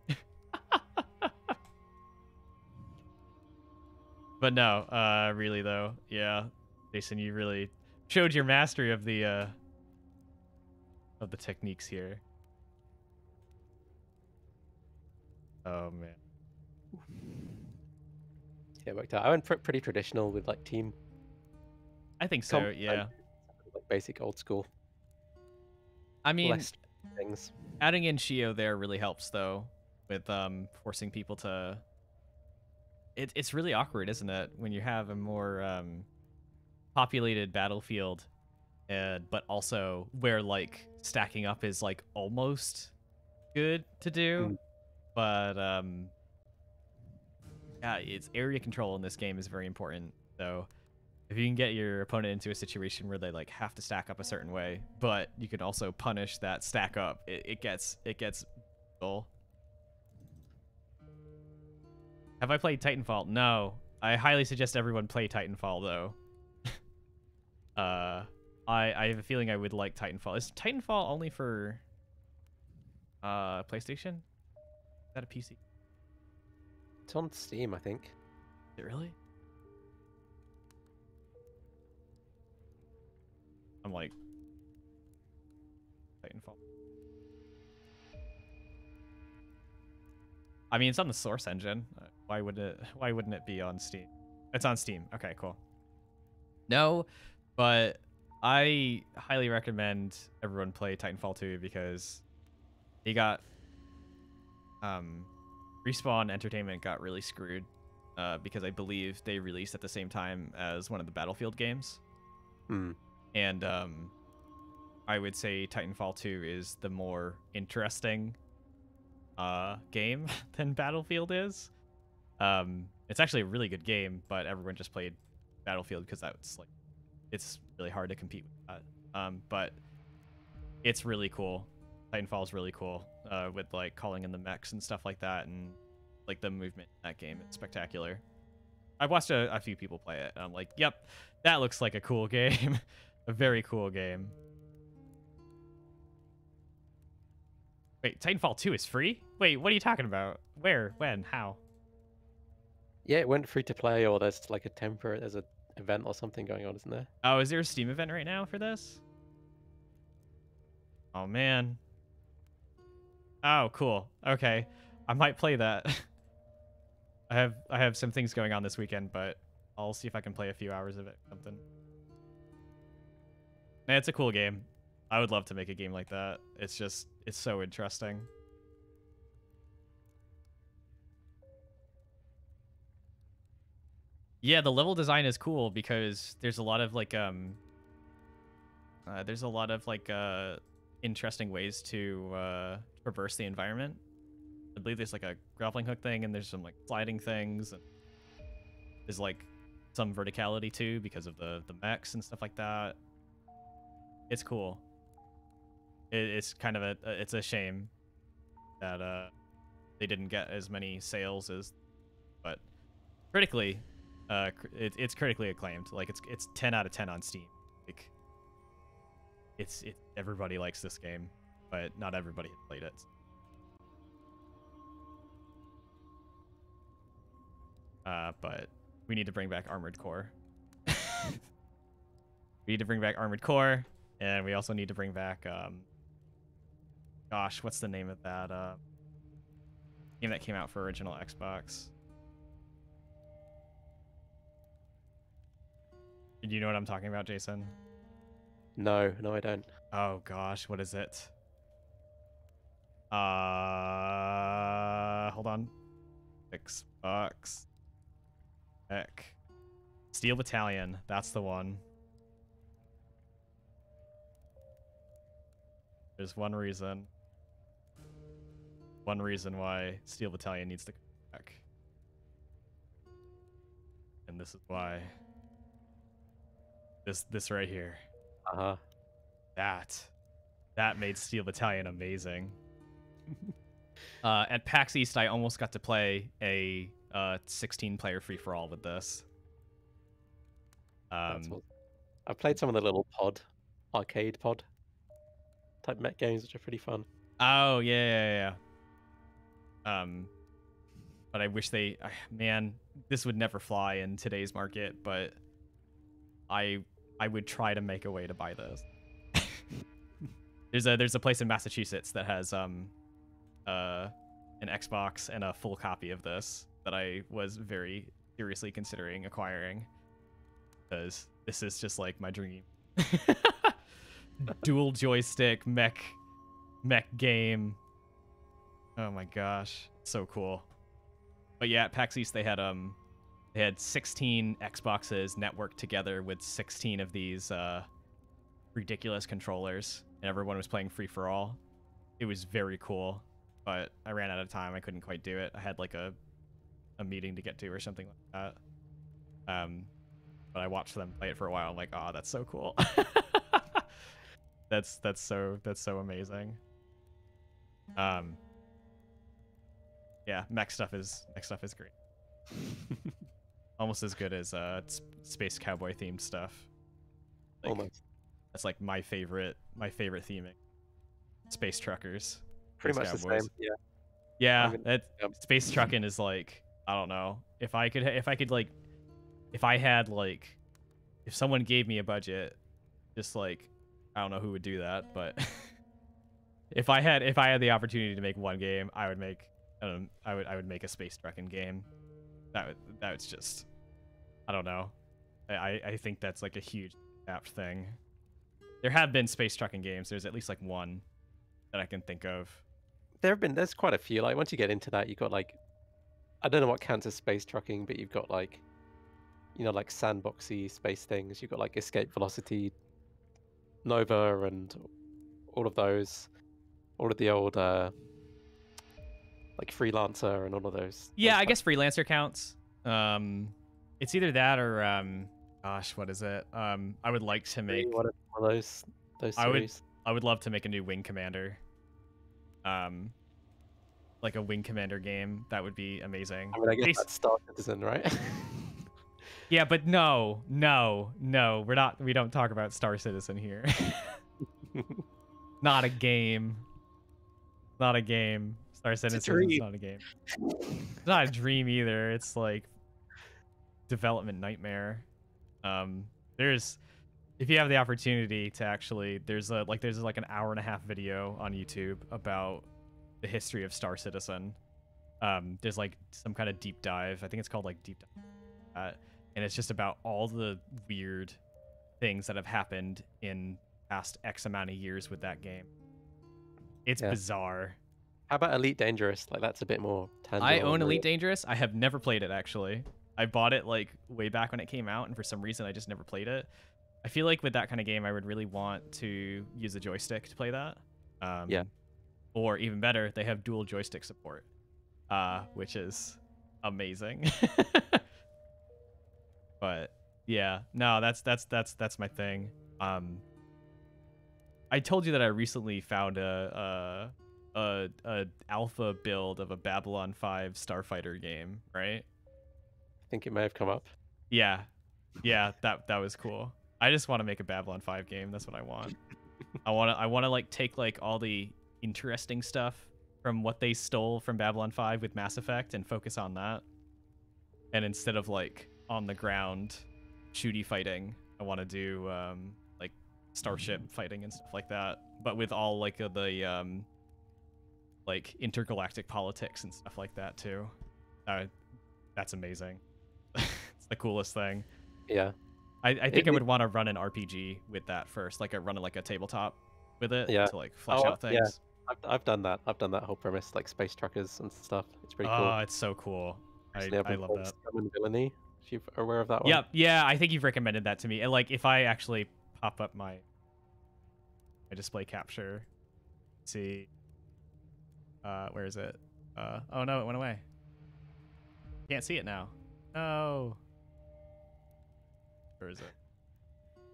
But no, really though, yeah, Jason, you really showed your mastery of the techniques here. Oh man. Yeah, it worked out. I went pretty traditional with like team. I think so. Yeah. Like basic old school. I mean, things. Adding in Shio there really helps though, with forcing people to. It's really awkward, isn't it, when you have a more populated battlefield, but also where like stacking up is like almost good to do. Mm. But yeah, it's area control in this game is very important. So if you can get your opponent into a situation where they like have to stack up a certain way, but you can also punish that stack up, it gets dull. Have I played Titanfall? No. I highly suggest everyone play Titanfall though. I have a feeling I would like Titanfall. Is Titanfall only for PlayStation? Is that a PC? It's on Steam, I think. Is it really? I'm like... Titanfall. I mean, it's on the Source engine. Why wouldn't it be on Steam? It's on Steam. Okay, cool. No, but I highly recommend everyone play Titanfall 2 because they got... Respawn Entertainment got really screwed because I believe they released at the same time as one of the Battlefield games. Mm. And I would say Titanfall 2 is the more interesting game than Battlefield is. It's actually a really good game, but everyone just played Battlefield because that's like, it's really hard to compete with that. But it's really cool. Titanfall is really cool with like calling in the mechs and stuff like that, and like the movement in that game. It's spectacular. I've watched a few people play it, and I'm like, yep, that looks like a cool game. A very cool game. Wait, Titanfall 2 is free? Wait, what are you talking about? Where? When? How? Yeah, it went free to play, or there's like a there's an event or something going on, isn't there? Oh, is there a Steam event right now for this? Oh man. Oh, cool. Okay. I might play that. I have some things going on this weekend, but I'll see if I can play a few hours of it or something. Man, it's a cool game. I would love to make a game like that. It's just, it's so interesting. Yeah, the level design is cool because there's a lot of like interesting ways to traverse the environment. I believe there's like a grappling hook thing, and there's some like sliding things, and there's like some verticality too because of the mechs and stuff like that. It's cool. It's kind of a shame that they didn't get as many sales as, but critically, it's critically acclaimed. Like it's 10 out of 10 on Steam. Like everybody likes this game, but not everybody has played it. But we need to bring back Armored Core. We need to bring back Armored Core, and we also need to bring back gosh, what's the name of that game that came out for original Xbox? Do you know what I'm talking about, Jason? No, I don't. Oh gosh, what is it? Hold on. Xbox. Heck. Steel Battalion, that's the one. There's one reason. One reason why Steel Battalion needs to come back. And this is why. This right here. Uh-huh. That made Steel Battalion amazing. At PAX East, I almost got to play a 16-player free-for-all with this. I played some of the little arcade pod type mech games, which are pretty fun. Oh yeah. But I wish they, man, this would never fly in today's market, but I would try to make a way to buy those. There's a place in Massachusetts that has an Xbox and a full copy of this that I was very seriously considering acquiring, because this is just like my dream. Dual joystick mech game. Oh my gosh, so cool. But yeah, at PAX East they had 16 Xboxes networked together with 16 of these ridiculous controllers, and everyone was playing free for all. It was very cool, but I ran out of time. I couldn't quite do it. I had like a meeting to get to or something like that. But I watched them play it for a while. I'm like, oh, that's so cool. that's so amazing. Yeah, mech stuff is great. Almost as good as space cowboy themed stuff. Like, oh my. That's like my favorite theming. Space truckers. Pretty much cowboys. The same. Yeah. Yeah, space trucking is like, I don't know. If someone gave me a budget, just like, I don't know who would do that, but if I had the opportunity to make one game, I would make I would make a space trucking game. That was just, I don't know. I think that's like a huge apt thing. There have been space trucking games. There's at least like one that I can think of. There's quite a few. Like once you get into that, you've got like, I don't know what counts as space trucking, but you've got like, you know, like sandboxy space things. You've got like Escape Velocity Nova and all of those, all of the old like Freelancer and all of those. Yeah, I guess Freelancer counts. It's either that or gosh, what is it? I would like to make one of those series. I would love to make a new Wing Commander. Like a Wing Commander game, that would be amazing. I mean, I guess that's Star Citizen, right? Yeah, but no, we don't talk about Star Citizen here. Not a game. Star Citizen is not a game. It's not a dream either. It's like development nightmare. If you have the opportunity to actually, there's like an hour-and-a-half video on YouTube about the history of Star Citizen. There's like some kind of deep dive. I think it's called like deep dive, and it's just about all the weird things that have happened in past X amount of years with that game. It's bizarre. How about Elite Dangerous? Like that's a bit more tangible. I own Elite Dangerous. I have never played it actually. I bought it like way back when it came out, and for some reason I just never played it. I feel like with that kind of game, I would really want to use a joystick to play that. Yeah. Or even better, they have dual joystick support, which is amazing. But yeah, no, that's my thing. I told you that I recently found a alpha build of a Babylon 5 starfighter game, right? I think it may have come up. Yeah, that was cool. I just want to make a Babylon 5 game. That's what I want. I want to like take like all the interesting stuff from what they stole from Babylon 5 with Mass Effect and focus on that. And instead of like on the ground shooty fighting, I want to do like starship fighting and stuff like that, but with all like the like intergalactic politics and stuff like that too. That's amazing. It's the coolest thing. Yeah, I think I would want to run an RPG with that first, like I run like a tabletop with it to like flesh out things. Yeah, I've done that whole premise, like space truckers and stuff. It's pretty cool. Oh, it's so cool. I love that. Gum and Villainy, if you're aware of that one. Yeah, I think you've recommended that to me. And like if I actually pop up my display capture, see where is it? Oh no, it went away. Can't see it now. No. Where is it?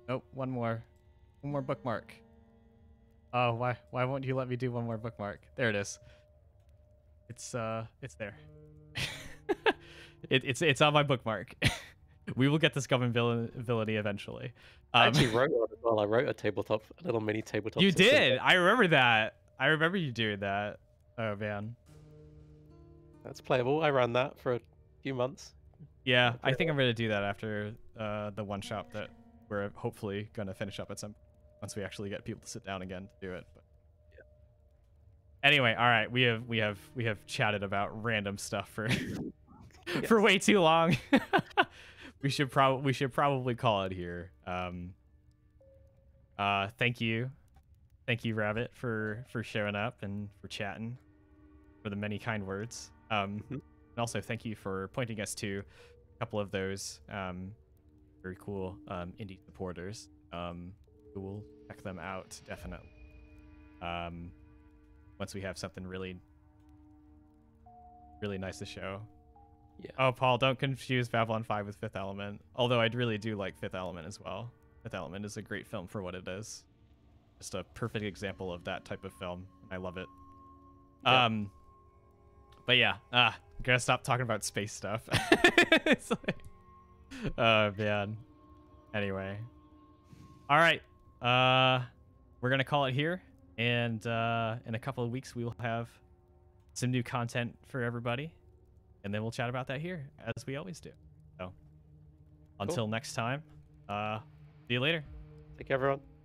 Nope, one more bookmark. Oh, why won't you let me do one more bookmark? There it is. It's there. it's on my bookmark. We will get this Gum and Villainy eventually. I actually wrote one as well. I wrote a little mini tabletop. You did. I remember that. I remember you doing that. Oh man. That's playable. I ran that for a few months. Yeah, I think I'm going to do that after the one shop that we're hopefully going to finish up at some point once we actually get people to sit down again to do it. But yeah. Anyway, all right, we have chatted about random stuff for for way too long. we should probably call it here. Thank you, Rabbit, for showing up and for chatting, for the many kind words. And also thank you for pointing us to a couple of those very cool indie supporters. We will check them out definitely once we have something really nice to show. Yeah. Oh, Paul, don't confuse Babylon 5 with Fifth Element. Although I really do like Fifth Element as well. Fifth Element is a great film for what it is. Just a perfect example of that type of film. I love it. Yeah. But yeah, I'm gonna stop talking about space stuff. It's like, oh man. Anyway, all right, we're gonna call it here, and in a couple of weeks we will have some new content for everybody, and then we'll chat about that here as we always do. So until next time, see you later. Take care, everyone.